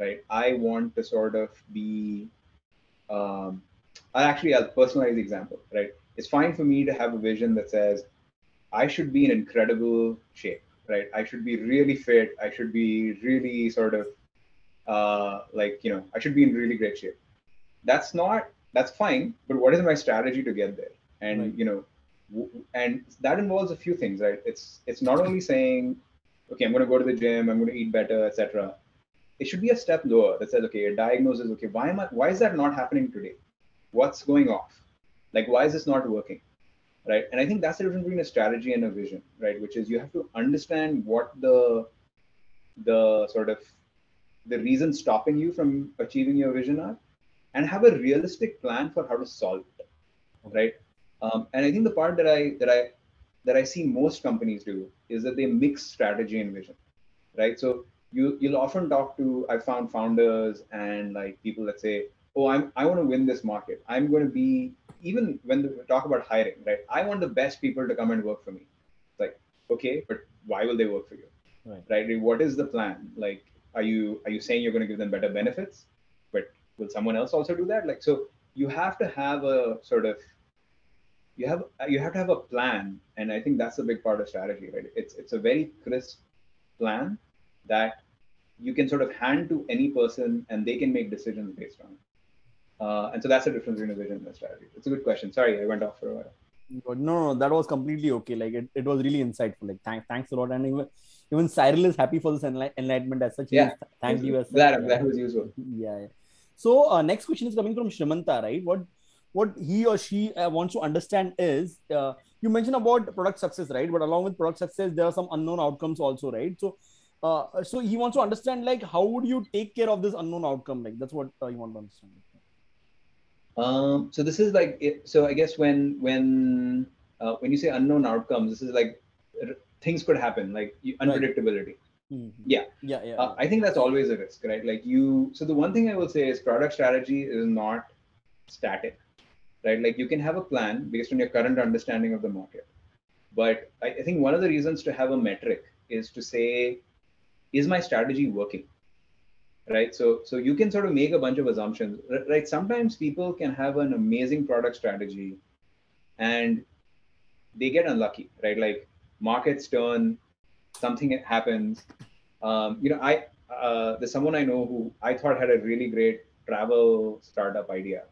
Right. I want to sort of be, I'll personalize the example, right? It's fine for me to have a vision that says, I should be in incredible shape, right? I should be really fit. I should be really sort of like, you know, I should be in really great shape. That's fine, but what is my strategy to get there? And, you know, and that involves a few things, right? It's not only saying, okay, I'm going to go to the gym, I'm going to eat better, etc. It should be a step lower that says, okay, a diagnosis, okay, why is that not happening today? What's going off? Like, why is this not working? Right. And I think that's the difference between a strategy and a vision, right? Which is, you have to understand what the sort of the reasons stopping you from achieving your vision are, and have a realistic plan for how to solve it. Right. And I think the part that I see most companies do is that they mix strategy and vision. Right. So you'll often talk to, I found, founders and like people that say, oh, I want to win this market. I'm going to be, even when we talk about hiring, right? I want the best people to come and work for me. It's like, okay, but why will they work for you? Right? What is the plan? Like, are you saying you're going to give them better benefits, but will someone else also do that? Like, so you have to have a sort of, you have to have a plan. And I think that's a big part of strategy, right? It's a very crisp plan that you can sort of hand to any person and they can make decisions based on it. And so that's the difference between a vision and a strategy. It's a good question. Sorry, I went off for a while. No, that was completely okay. Like, it was really insightful. Like, thanks a lot. And even Cyril is happy for this enlightenment as such. Yeah. Thank you. That was useful. Yeah. So next question is coming from Shrimanta, right? What he or she wants to understand is, you mentioned about product success, right? But along with product success, there are some unknown outcomes also, right? So he wants to understand, like, how would you take care of this unknown outcome? Like, that's what you want to understand. So this is like, so I guess when you say unknown outcomes, this is like things could happen, like unpredictability. Yeah. I think that's always a risk, right? Like so the one thing I will say is product strategy is not static, right? Like you can have a plan based on your current understanding of the market. But I think one of the reasons to have a metric is to say, is my strategy working, right? So you can sort of make a bunch of assumptions, right? Sometimes people can have an amazing product strategy and they get unlucky, right? Like markets turn, something happens. You know, there's someone I know who I thought had a really great travel startup idea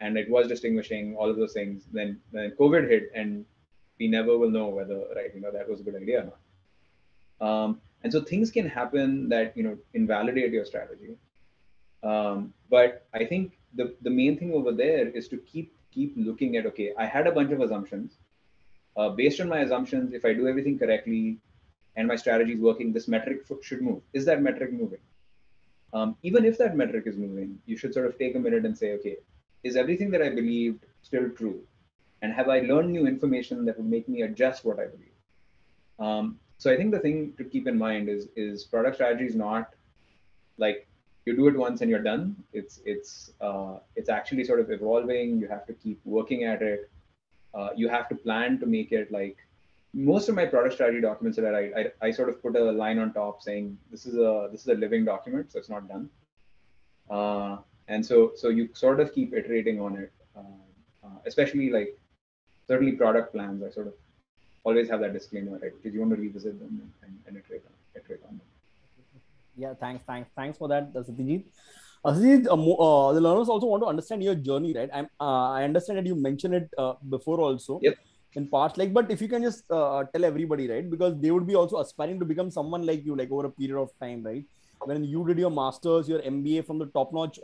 and it was distinguishing, all of those things. Then COVID hit and we never will know whether that was a good idea or not. And so things can happen that invalidate your strategy. But I think the main thing over there is to keep looking at, okay, I had a bunch of assumptions. Based on my assumptions, if I do everything correctly and my strategy is working, this metric should move. Is that metric moving? Even if that metric is moving, you should sort of take a minute and say, okay, is everything that I believed still true? And have I learned new information that would make me adjust what I believe? So I think the thing to keep in mind is product strategy is not like you do it once and you're done. It's actually sort of evolving. You have to keep working at it. You have to plan to make it like most of my product strategy documents that I sort of put a line on top saying this is a living document, so it's not done. And so you sort of keep iterating on it, especially like certainly product plans. I sort of always have that disclaimer, right? Because you want to revisit them and iterate on them. Yeah, thanks for that, Satyajeet. The learners also want to understand your journey, right? I understand that you mentioned it before also. Yep. In parts, but if you can just tell everybody, right? Because they would be also aspiring to become someone like you, over a period of time, right? When you did your master's, your MBA from the top-notch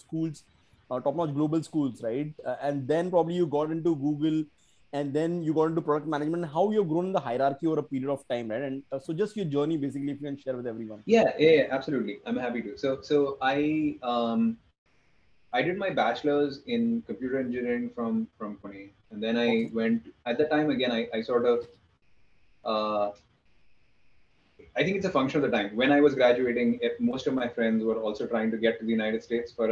schools, top-notch global schools, right? And then probably you got into Google, and then you got into product management, how you've grown in the hierarchy over a period of time, right? And so just your journey, basically, if you can share with everyone. Yeah, absolutely. I'm happy to. So I did my bachelor's in computer engineering from Pune. And then I went, at the time, again, I sort of, I think it's a function of the time. When I was graduating, most of my friends were also trying to get to the United States for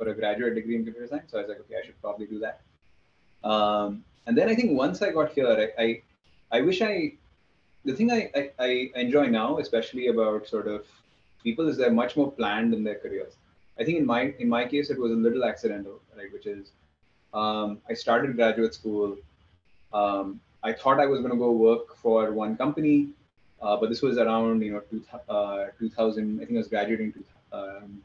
a graduate degree in computer science. So I was like, okay, I should probably do that. And then I think once I got here, the thing I enjoy now, especially about sort of people, is they're much more planned in their careers. I think in my case, it was a little accidental, right? Which is, I started graduate school. I thought I was going to go work for one company, but this was around 2000. I think I was graduating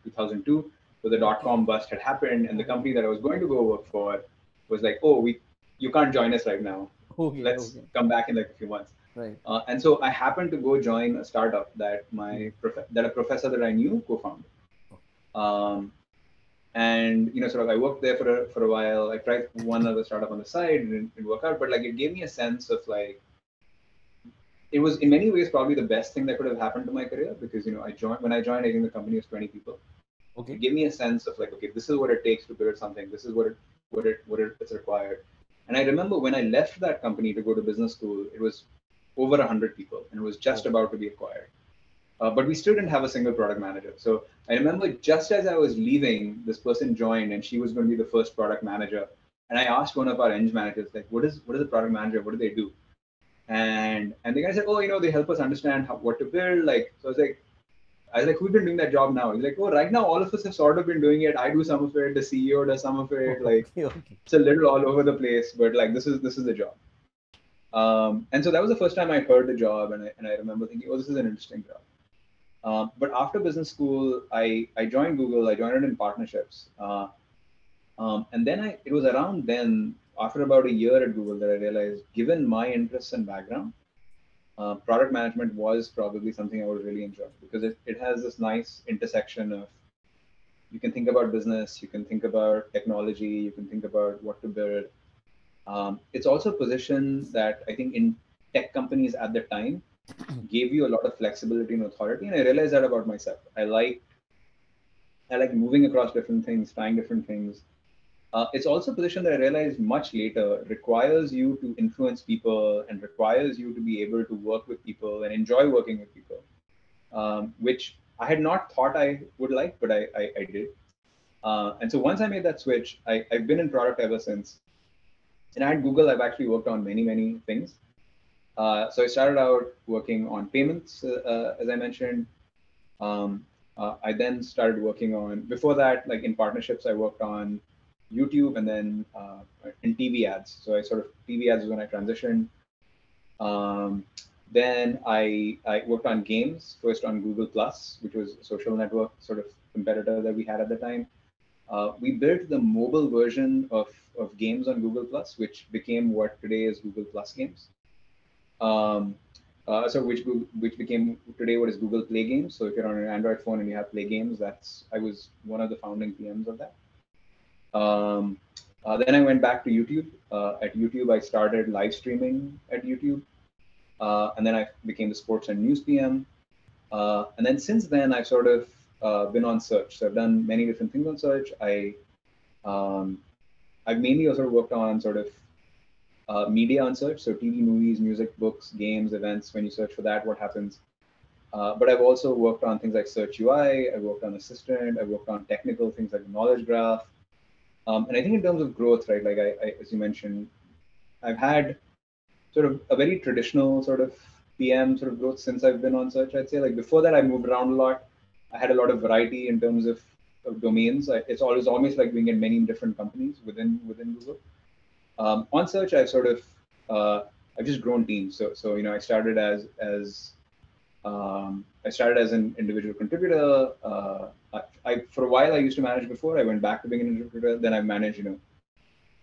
2002, so the dot-com bust had happened, and the company that I was going to go work for was like, oh, you can't join us right now. Okay, Let's come back in like a few months. Right. And so I happened to go join a startup that a professor that I knew co-founded. And sort of I worked there for a while. I tried one other startup on the side and it didn't work out, but it gave me a sense of it was in many ways probably the best thing that could have happened to my career, because when I joined, I think the company was 20 people. Okay. It gave me a sense of okay, this is what it takes to build something. This is what it's required. And I remember when I left that company to go to business school, it was over 100 people and it was just about to be acquired. But we still didn't have a single product manager. So I remember just as I was leaving, this person joined and she was going to be the first product manager. And I asked one of our eng managers, what is a product manager? What do they do? And the guy said, they help us understand what to build. So I was like, who's been doing that job now? He's like, right now, all of us have sort of been doing it. I do some of it. The CEO does some of it. It's a little all over the place, but this is the job. And so that was the first time I heard the job. And I remember thinking, this is an interesting job. But after business school, I joined Google. I joined it in partnerships. And then it was around then, after about a year at Google, that I realized, given my interests and background, product management was probably something I would really enjoy, because it has this nice intersection of, you can think about business, you can think about technology, you can think about what to build. It's also a position that I think in tech companies at the time gave you a lot of flexibility and authority. And I realized that about myself. I like moving across different things, trying different things. It's also a position that I realized much later requires you to influence people and requires you to be able to work with people and enjoy working with people, which I had not thought I would like, but I did. And so once I made that switch, I've been in product ever since. And at Google, I've actually worked on many, many things. So I started out working on payments, as I mentioned. I then started working on, before that, in partnerships, I worked on YouTube and then in TV ads. So I TV ads was when I transitioned. Then I worked on games, first on Google Plus, which was a social network competitor that we had at the time. We built the mobile version of games on Google Plus, which became what today is Google Plus Games. Which became today what is Google Play Games. So if you're on an Android phone and you have Play Games, that's, I was one of the founding PMs of that. Then I went back to YouTube. At YouTube, I started live streaming at YouTube. And then I became the sports and news PM. And then since then, I've sort of been on search. So I've done many different things on search. I've mainly also worked on sort of media on search. So TV, movies, music, books, games, events, when you search for that, what happens? But I've also worked on things like Search UI. I've worked on Assistant. I've worked on technical things like Knowledge Graph. And I think in terms of growth, right, like I, as you mentioned, I've had sort of a very traditional sort of PM sort of growth since I've been on search, I'd say. Like before that, I moved around a lot. I had a lot of variety in terms of domains. It's always almost like being in many different companies within Google. On search, I've sort of, I've just grown teams. So you know, I started as an individual contributor. For a while, I used to manage before. I went back to being an individual contributor. Then I managed, you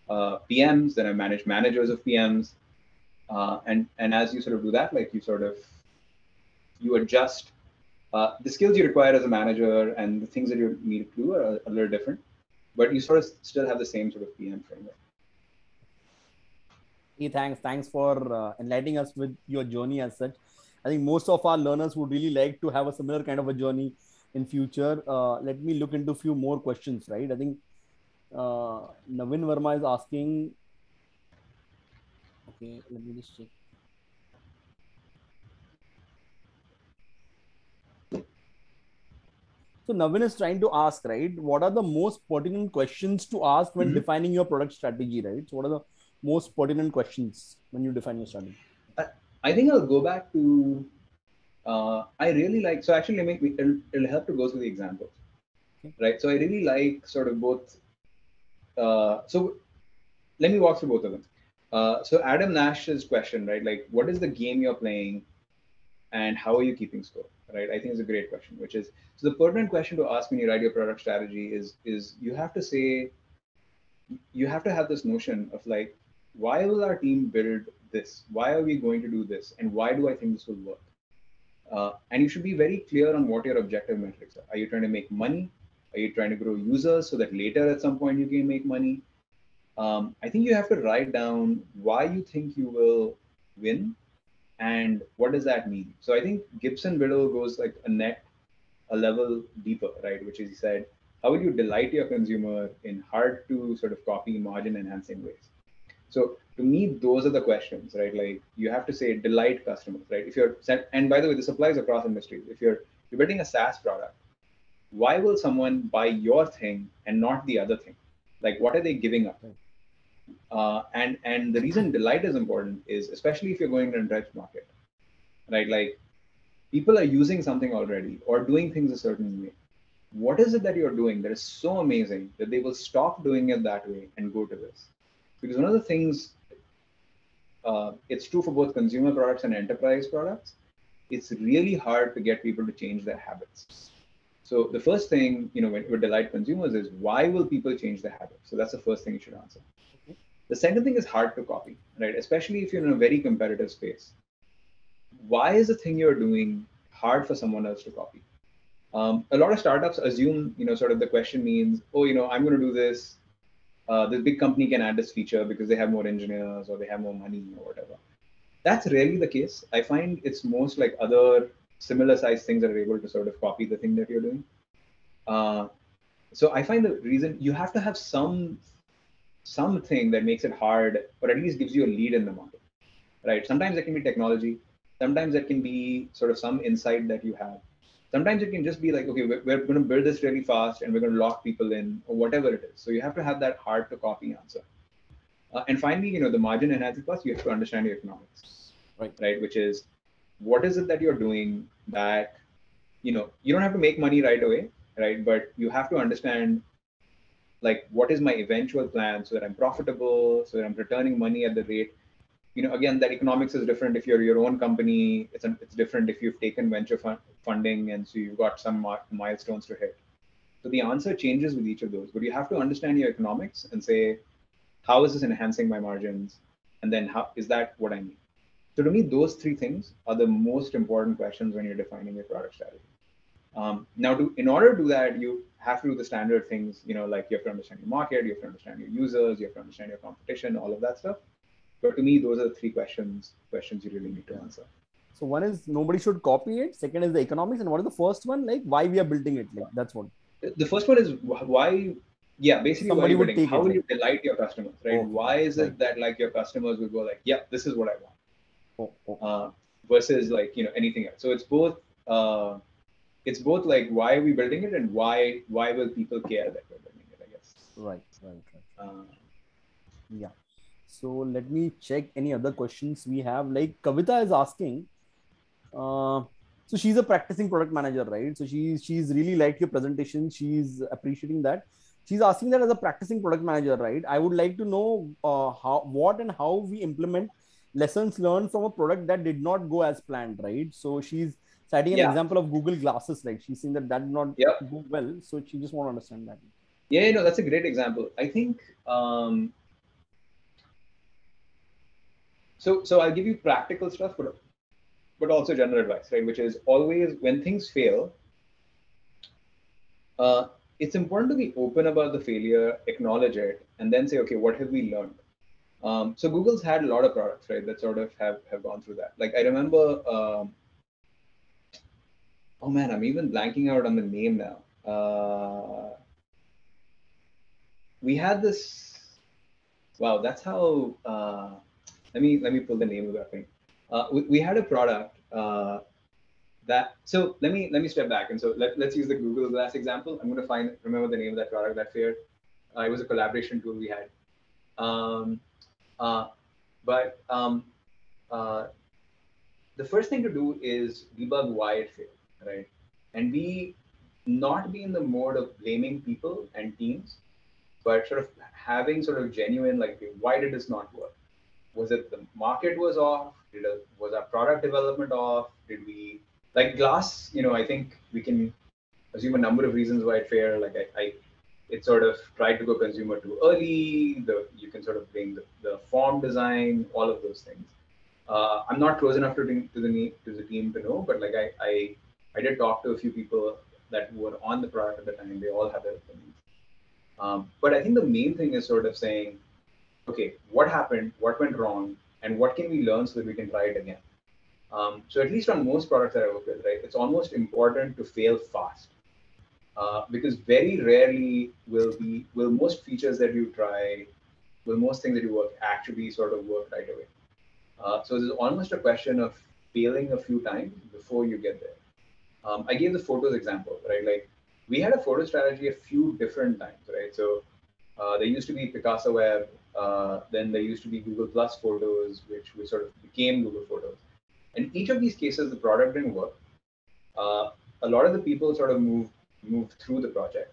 know, PMs. Then I managed managers of PMs. And as you sort of do that, like you adjust. The skills you require as a manager and the things that you need to do are a little different, but you sort of still have the same sort of PM framework. Hey, thanks for enlightening us with your journey as such. I think most of our learners would really like to have a similar kind of a journey in future. Let me look into a few more questions, right? I think Navin Verma is asking. Okay, let me just check. So Navin is trying to ask, right, what are the most pertinent questions to ask when defining your product strategy, right? So what are the most pertinent questions when you define your strategy? I think I'll go back to, I really like, so actually it'll help to go through the examples, okay, right? So I really like sort of both, so let me walk through both of them. So Adam Nash's question, right? Like, what is the game you're playing and how are you keeping score, right? I think it's a great question, which is, so the pertinent question to ask when you write your product strategy is you have to say, you have to have this notion of like, why will our team build this? Why are we going to do this? And why do I think this will work? And you should be very clear on what your objective metrics are. Are you trying to make money? Are you trying to grow users so that later at some point you can make money? I think you have to write down why you think you will win and what does that mean? So I think Gibson Biddle goes like a level deeper, right? Which is he said, how will you delight your consumer in hard to sort of copy margin enhancing ways? So to me, those are the questions, right? Like you have to say delight customers, right? If you're set, and by the way, this applies across industries. If you're building a SaaS product, why will someone buy your thing and not the other thing? Like what are they giving up? And the reason delight is important is especially if you're going to an entrenched market, right? Like people are using something already or doing things a certain way. What is it that you're doing that is so amazing that they will stop doing it that way and go to this? Because one of the things, it's true for both consumer products and enterprise products, it's really hard to get people to change their habits. So the first thing, you know, when we delight consumers is why will people change their habits? So that's the first thing you should answer. Okay. The second thing is hard to copy, right? Especially if you're in a very competitive space. Why is the thing you're doing hard for someone else to copy? A lot of startups assume, you know, sort of the question means, oh, you know, I'm going to do this. This big company can add this feature because they have more engineers or they have more money or whatever. That's rarely the case. I find it's most like other similar sized things that are able to sort of copy the thing that you're doing. So I find the reason you have to have something that makes it hard or at least gives you a lead in the market, right? Sometimes it can be technology. Sometimes it can be sort of some insight that you have. Sometimes it can just be like, okay, we're going to build this really fast and we're going to lock people in or whatever it is. So you have to have that hard to copy answer. And finally, you know, the margin enhancing plus, you have to understand your economics, right? Which is what is it that you're doing that, you know, you don't have to make money right away, right? But you have to understand like, what is my eventual plan so that I'm profitable, so that I'm returning money at the rate. You know, again, that economics is different if you're your own company. It's different if you've taken venture funding and so you've got some milestones to hit. So the answer changes with each of those, but you have to understand your economics and say, how is this enhancing my margins? And then how is that what I need? So to me, those three things are the most important questions when you're defining your product strategy. Now, in order to do that, you have to do the standard things, like you have to understand your market, you have to understand your users, you have to understand your competition, all of that stuff. But to me, those are the three questions you really need to answer. So one is nobody should copy it. Second is the economics. And what is the first one? Like why we are building it? Like, that's what. The first one is why, basically somebody would take how will you delight your customers, right? Oh, why is it that like your customers will go like, yeah, this is what I want versus like, anything else. So it's both like, why are we building it and why will people care that we're building it, I guess. Right. Yeah. So let me check any other questions we have. Like Kavita is asking, so she's a practicing product manager, right? So she's really liked your presentation. She's appreciating that. She's asking that as a practicing product manager, right? I would like to know how we implement lessons learned from a product that did not go as planned, right? So she's citing an example of Google Glasses, like she's seen that did not go well. So she just want to understand that. Yeah, no, that's a great example. I think, So I'll give you practical stuff, but also general advice, right? Which is always when things fail, it's important to be open about the failure, acknowledge it, and then say, okay, what have we learned? So Google's had a lot of products, right? That sort of have gone through that. Like I remember, oh man, I'm even blanking out on the name now. We had this, wow, that's how, Let me pull the name of that thing. We had a product so let me step back. And so let's use the Google Glass example. I'm going to remember the name of that product that failed. It was a collaboration tool we had. The first thing to do is debug why it failed, right? And not be in the mode of blaming people and teams, but sort of having sort of genuine, like, why did this not work? Was it the market was off? Was our product development off? Did we, like Glass, I think we can assume a number of reasons why it failed. Like it sort of tried to go consumer too early. You can sort of blame the form design, all of those things. I'm not close enough to the team to know, but like I did talk to a few people that were on the product at the time. They all have their opinions. But I think the main thing is sort of saying, okay, what happened, what went wrong, and what can we learn so that we can try it again? So at least on most products that I work with, right, it's almost important to fail fast because very rarely will most features that you try, will most things that you work actually sort of work right away. So there's almost a question of failing a few times before you get there. I gave the photos example, right? Like we had a photo strategy a few different times, right? So there used to be Picasa Web. Then there used to be Google Plus Photos, which we sort of became Google Photos. In each of these cases, the product didn't work. A lot of the people sort of moved through the project,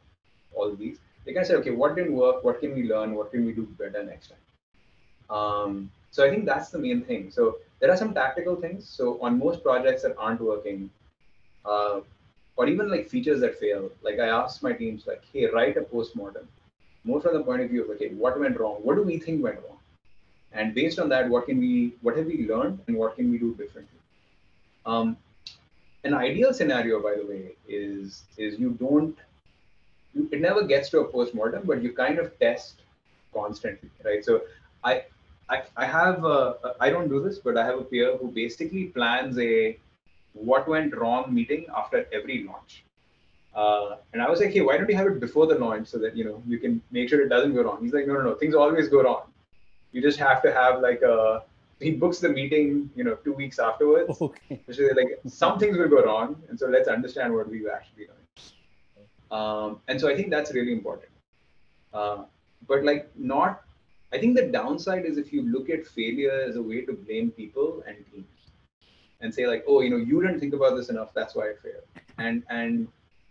all of these. They kind of said, okay, what didn't work? What can we learn? What can we do better next time? So I think that's the main thing. So there are some tactical things. So on most projects that aren't working, or even like features that fail, like I asked my teams, like, hey, write a postmortem. More from the point of view of, okay, what went wrong? What do we think went wrong? And based on that, what have we learned and what can we do differently? An ideal scenario, by the way, is it never gets to a postmortem, but you kind of test constantly, right? So I don't do this, but I have a peer who basically plans a what went wrong meeting after every launch. And I was like, hey, why don't you have it before the launch so that, you can make sure it doesn't go wrong. He's like, no, things always go wrong. You just have to have he books the meeting, 2 weeks afterwards. Okay. Which is like, some things will go wrong. And so let's understand what we've actually done. And so I think that's really important. I think the downside is if you look at failure as a way to blame people and teams and say like, oh, you didn't think about this enough. That's why it failed. And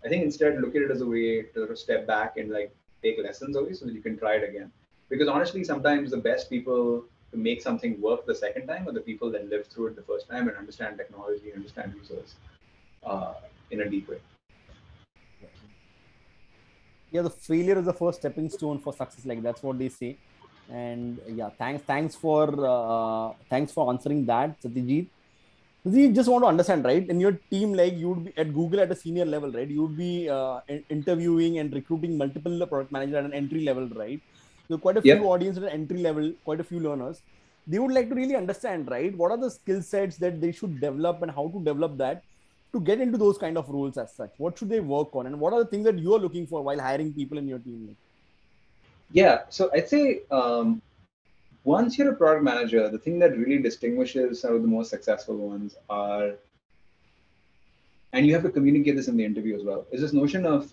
I think instead look at it as a way to step back and like take lessons away so that you can try it again. Because honestly, sometimes the best people to make something work the second time are the people that lived through it the first time and understand technology, understand users in a deep way. yeah, the failure is the first stepping stone for success. Like that's what they say. And yeah, thanks for answering that, Satyajeet. You just want to understand, right? In your team, like you would be at Google at a senior level, right? You would be interviewing and recruiting multiple product managers at an entry level, right? So quite a few audience at an entry level, quite a few learners. They would like to really understand, right? What are the skill sets that they should develop and how to develop that to get into those kind of roles as such? What should they work on? And what are the things that you are looking for while hiring people in your team? Yeah, so I'd say once you're a product manager, the thing that really distinguishes some of the most successful ones are, and you have to communicate this in the interview as well, is this notion of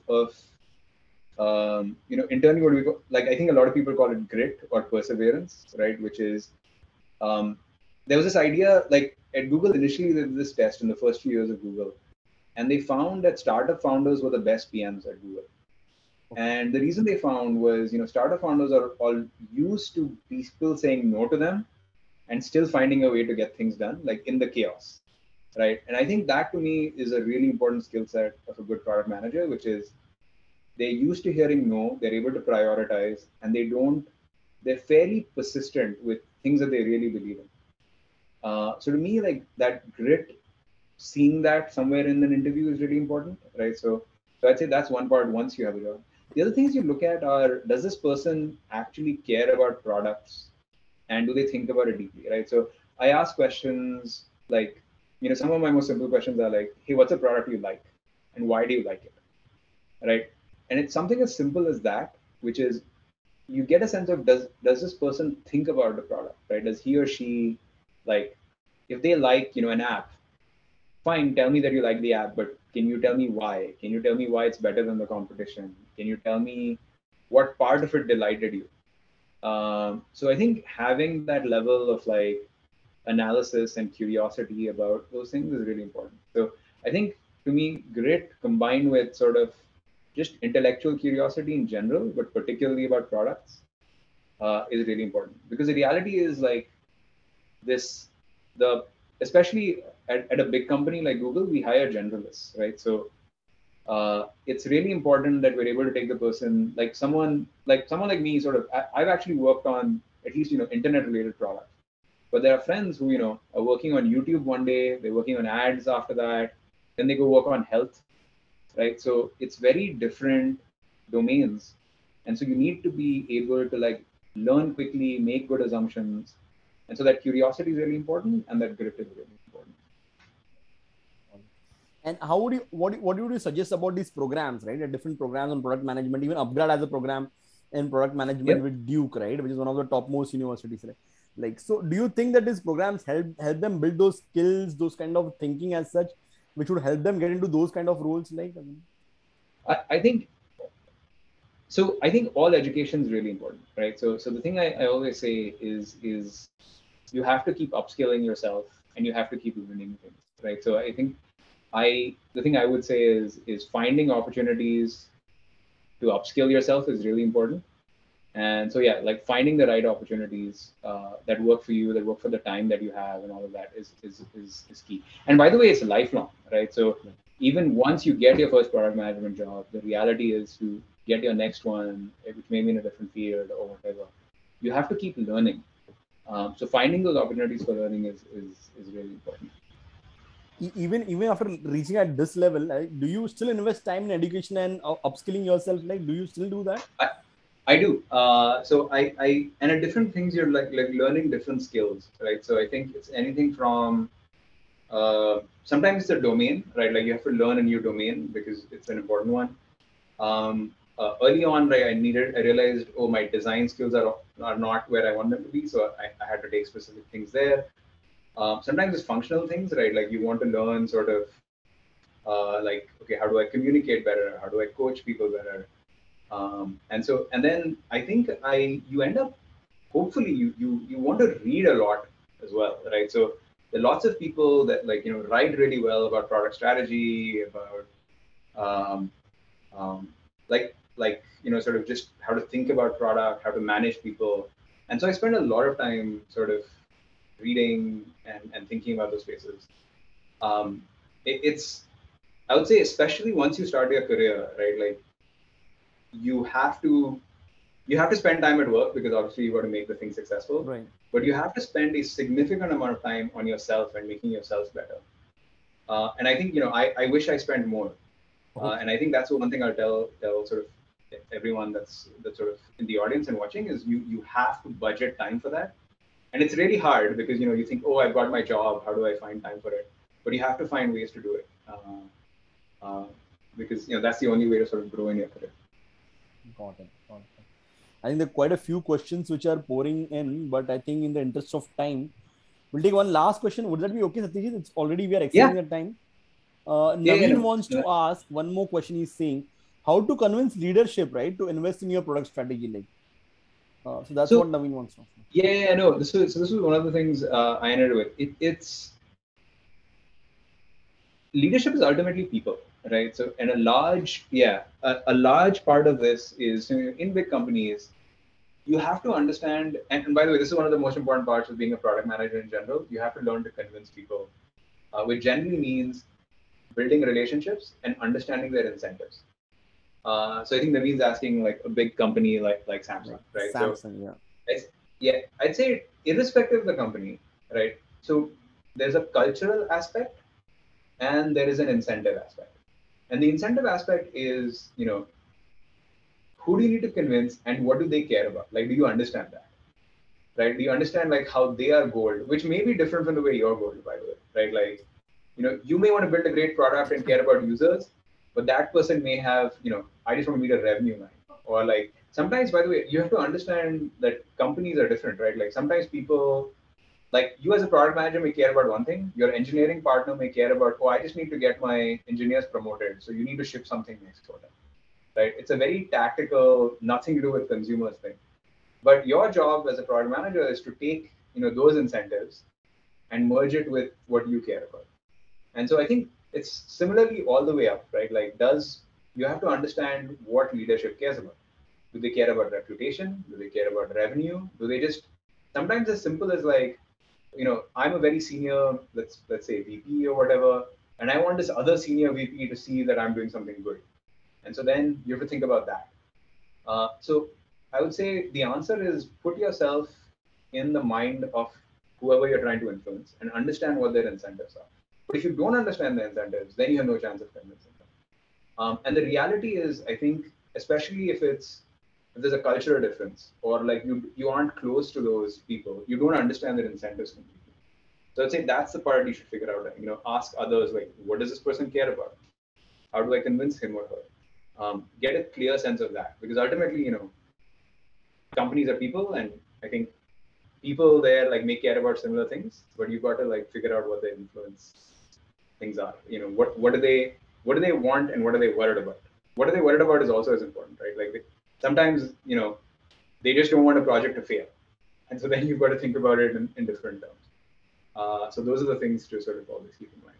you know, internally what we call, like I think a lot of people call it grit or perseverance, right? Which is, there was this idea, like at Google initially they did this test in the first few years of Google, and they found that startup founders were the best PMs at Google. And the reason they found was, you know, startup founders are all used to people saying no to them and still finding a way to get things done, like in the chaos, right? And I think that to me is a really important skill set of a good product manager, which is they're used to hearing no, they're able to prioritize, and they're fairly persistent with things that they really believe in. So to me, like that grit, seeing that somewhere in an interview is really important, right? So I'd say that's one part once you have a job. The other things you look at are, does this person actually care about products and do they think about it deeply, right? So I ask questions like, you know, some of my most simple questions are like, hey, what's a product you like and why do you like it, right? And it's something as simple as that, which is you get a sense of, does this person think about the product, right? Does he or she, like, if they like, you know, an app, fine, tell me that you like the app, but can you tell me why? Can you tell me why it's better than the competition? Can you tell me what part of it delighted you? So I think having that level of like analysis and curiosity about those things is really important. So I think to me, grit combined with sort of just intellectual curiosity in general, but particularly about products, is really important, because the reality is like this, especially at a big company like Google, we hire generalists, right? So it's really important that we're able to take the person, like someone like me, sort of, I've actually worked on at least, you know, internet related products, but there are friends who, you know, are working on YouTube one day, they're working on ads after that, then they go work on health, right? So it's very different domains. And so you need to be able to like learn quickly, make good assumptions. And so that curiosity is really important and that grit is really important. And how would you, what would you suggest about these programs, right? Different programs on product management, even upGrad has a program in product management with Duke, right? Which is one of the topmost universities, right? Like, so do you think that these programs help them build those skills, those kind of thinking as such, which would help them get into those kind of roles? Like, I think all education is really important, right? So the thing I always say is you have to keep upskilling yourself and you have to keep learning things, right? So I think the thing I would say is finding opportunities to upskill yourself is really important. And so, yeah, like finding the right opportunities that work for you, that work for the time that you have and all of that is key. And by the way, it's lifelong, right? So even once you get your first product management job, the reality is to get your next one, which may be in a different field or whatever, you have to keep learning. So finding those opportunities for learning is really important. Even after reaching at this level, do you still invest time in education and upskilling yourself? Like, do you still do that? I do. So at different things, you're like learning different skills, right? So I think it's anything from, sometimes it's a domain, right? Like you have to learn a new domain because it's an important one. Early on, right, I realized, oh, my design skills are not where I want them to be. So I had to take specific things there. Sometimes it's functional things, right? Like you want to learn sort of like, okay, how do I communicate better? How do I coach people better? And then I think you end up, hopefully you want to read a lot as well, right? So there are lots of people that like, you know, write really well about product strategy, about like, you know, sort of just how to think about product, how to manage people. And so I spend a lot of time sort of reading and thinking about those spaces. I would say, especially once you start your career, right? Like you have to spend time at work, because obviously you've got to make the thing successful, right? But you have to spend a significant amount of time on yourself and making yourselves better. And I think, you know, I wish I spent more. And I think that's one thing I'll tell sort of everyone that's sort of in the audience and watching is you have to budget time for that. And it's really hard because, you know, you think, oh, I've got my job, how do I find time for it? But you have to find ways to do it because, you know, that's the only way to sort of grow in your career. Got it. Got it. I think there are quite a few questions which are pouring in, but I think in the interest of time, we'll take one last question. Would that be okay, Satyajeet? It's already, we are exceeding the time. Naveen wants to ask one more question. He's saying how to convince leadership, right, to invest in your product strategy. Like, so that's what Naveen wants to ask. Yeah, no. This was one of the things I ended with. It's leadership is ultimately people. Right. So, and a large part of this is, you know, in big companies, you have to understand. And by the way, this is one of the most important parts of being a product manager in general. You have to learn to convince people, which generally means building relationships and understanding their incentives. So I think that means asking like a big company like Samsung, right? Samsung, so, yeah. I'd say irrespective of the company, right? So there's a cultural aspect and there is an incentive aspect. And the incentive aspect is, you know, who do you need to convince and what do they care about? Like, do you understand that? Right? Do you understand like how they are goaled, which may be different from the way you're goaled, by the way, right? Like, you know, you may want to build a great product and care about users, but that person may have, you know, I just want to meet a revenue line. Or like, sometimes, by the way, you have to understand that companies are different, right? Like sometimes people, like you as a product manager may care about one thing, your engineering partner may care about, oh, I just need to get my engineers promoted. So you need to ship something next quarter, right? It's a very tactical, nothing to do with consumers thing. But your job as a product manager is to take, you know, those incentives and merge it with what you care about. And so I think it's similarly all the way up, right? Like you have to understand what leadership cares about. Do they care about reputation? Do they care about revenue? Do they just, sometimes as simple as like, you know, I'm a very senior, let's say VP or whatever, and I want this other senior VP to see that I'm doing something good. And so then you have to think about that. So I would say the answer is put yourself in the mind of whoever you're trying to influence and understand what their incentives are. But if you don't understand the incentives, then you have no chance of convincing them. And the reality is, I think, especially if there's a cultural difference or like you aren't close to those people, you don't understand their incentives completely. So I'd say that's the part you should figure out. You know, ask others, like, what does this person care about? How do I convince him or her? Get a clear sense of that, because ultimately, you know, companies are people, and I think people there like may care about similar things, but you've got to like figure out what their influence things are. You know, what do they want and what are they worried about? What are they worried about is also as important, right? Like sometimes, you know, they just don't want a project to fail. And so then you've got to think about it in different terms. So those are the things to sort of always keep in mind.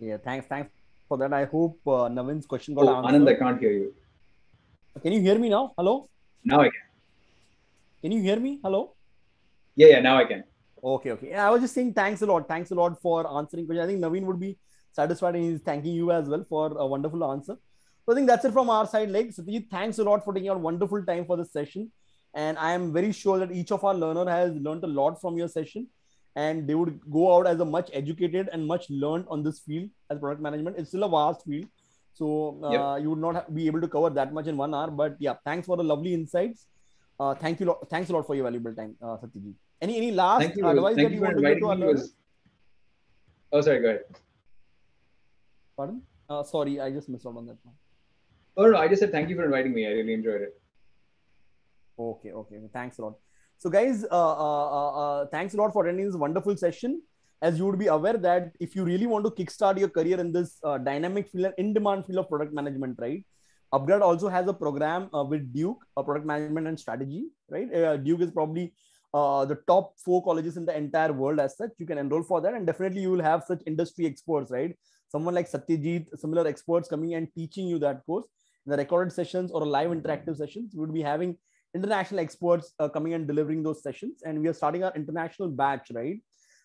Yeah, thanks for that. I hope Navin's question got answered. Anand, I can't hear you. Can you hear me now? Hello? Now I can. Can you hear me? Hello? Yeah, now I can. Okay. Yeah, I was just saying thanks a lot. Thanks a lot for answering questions. I think Naveen would be satisfied, and he's thanking you as well for a wonderful answer. So I think that's it from our side. Like, Satyajeet, thanks a lot for taking our wonderful time for this session. And I am very sure that each of our learner has learned a lot from your session, and they would go out as a much educated and much learned on this field as product management. It's still a vast field. So you would not be able to cover that much in 1 hour, but yeah, thanks for the lovely insights. Thanks a lot for your valuable time, Satyajeet. Any last advice that you want to give to our learners? Oh, sorry, go ahead. Pardon? Sorry, I just missed out on that one. Oh, no, I just said thank you for inviting me. I really enjoyed it. Okay. Thanks a lot. So guys, thanks a lot for attending this wonderful session. As you would be aware that if you really want to kickstart your career in this dynamic field and in-demand field of product management, right? upGrad also has a program with Duke, product management and strategy, right? Duke is probably the top 4 colleges in the entire world as such. You can enroll for that, and definitely you will have such industry experts, right? Someone like Satyajeet, similar experts coming and teaching you that course. In the recorded sessions or live interactive sessions, we would be having international experts coming and delivering those sessions. And we are starting our international batch, right?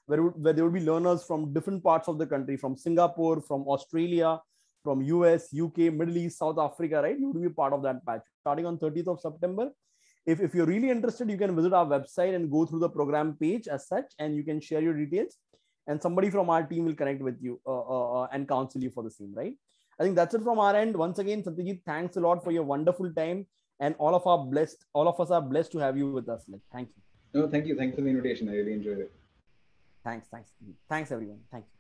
where there would be learners from different parts of the country, from Singapore, from Australia, from US, UK, Middle East, South Africa, right? You would be part of that batch. Starting on 30th of September, if you're really interested, you can visit our website and go through the program page as such, and you can share your details. And somebody from our team will connect with you and counsel you for the same, right? I think that's it from our end. Once again, Satyajeet, thanks a lot for your wonderful time. And all of us are blessed to have you with us. Thank you. No, thank you. Thanks for the invitation. I really enjoyed it. Thanks. Thanks everyone. Thank you.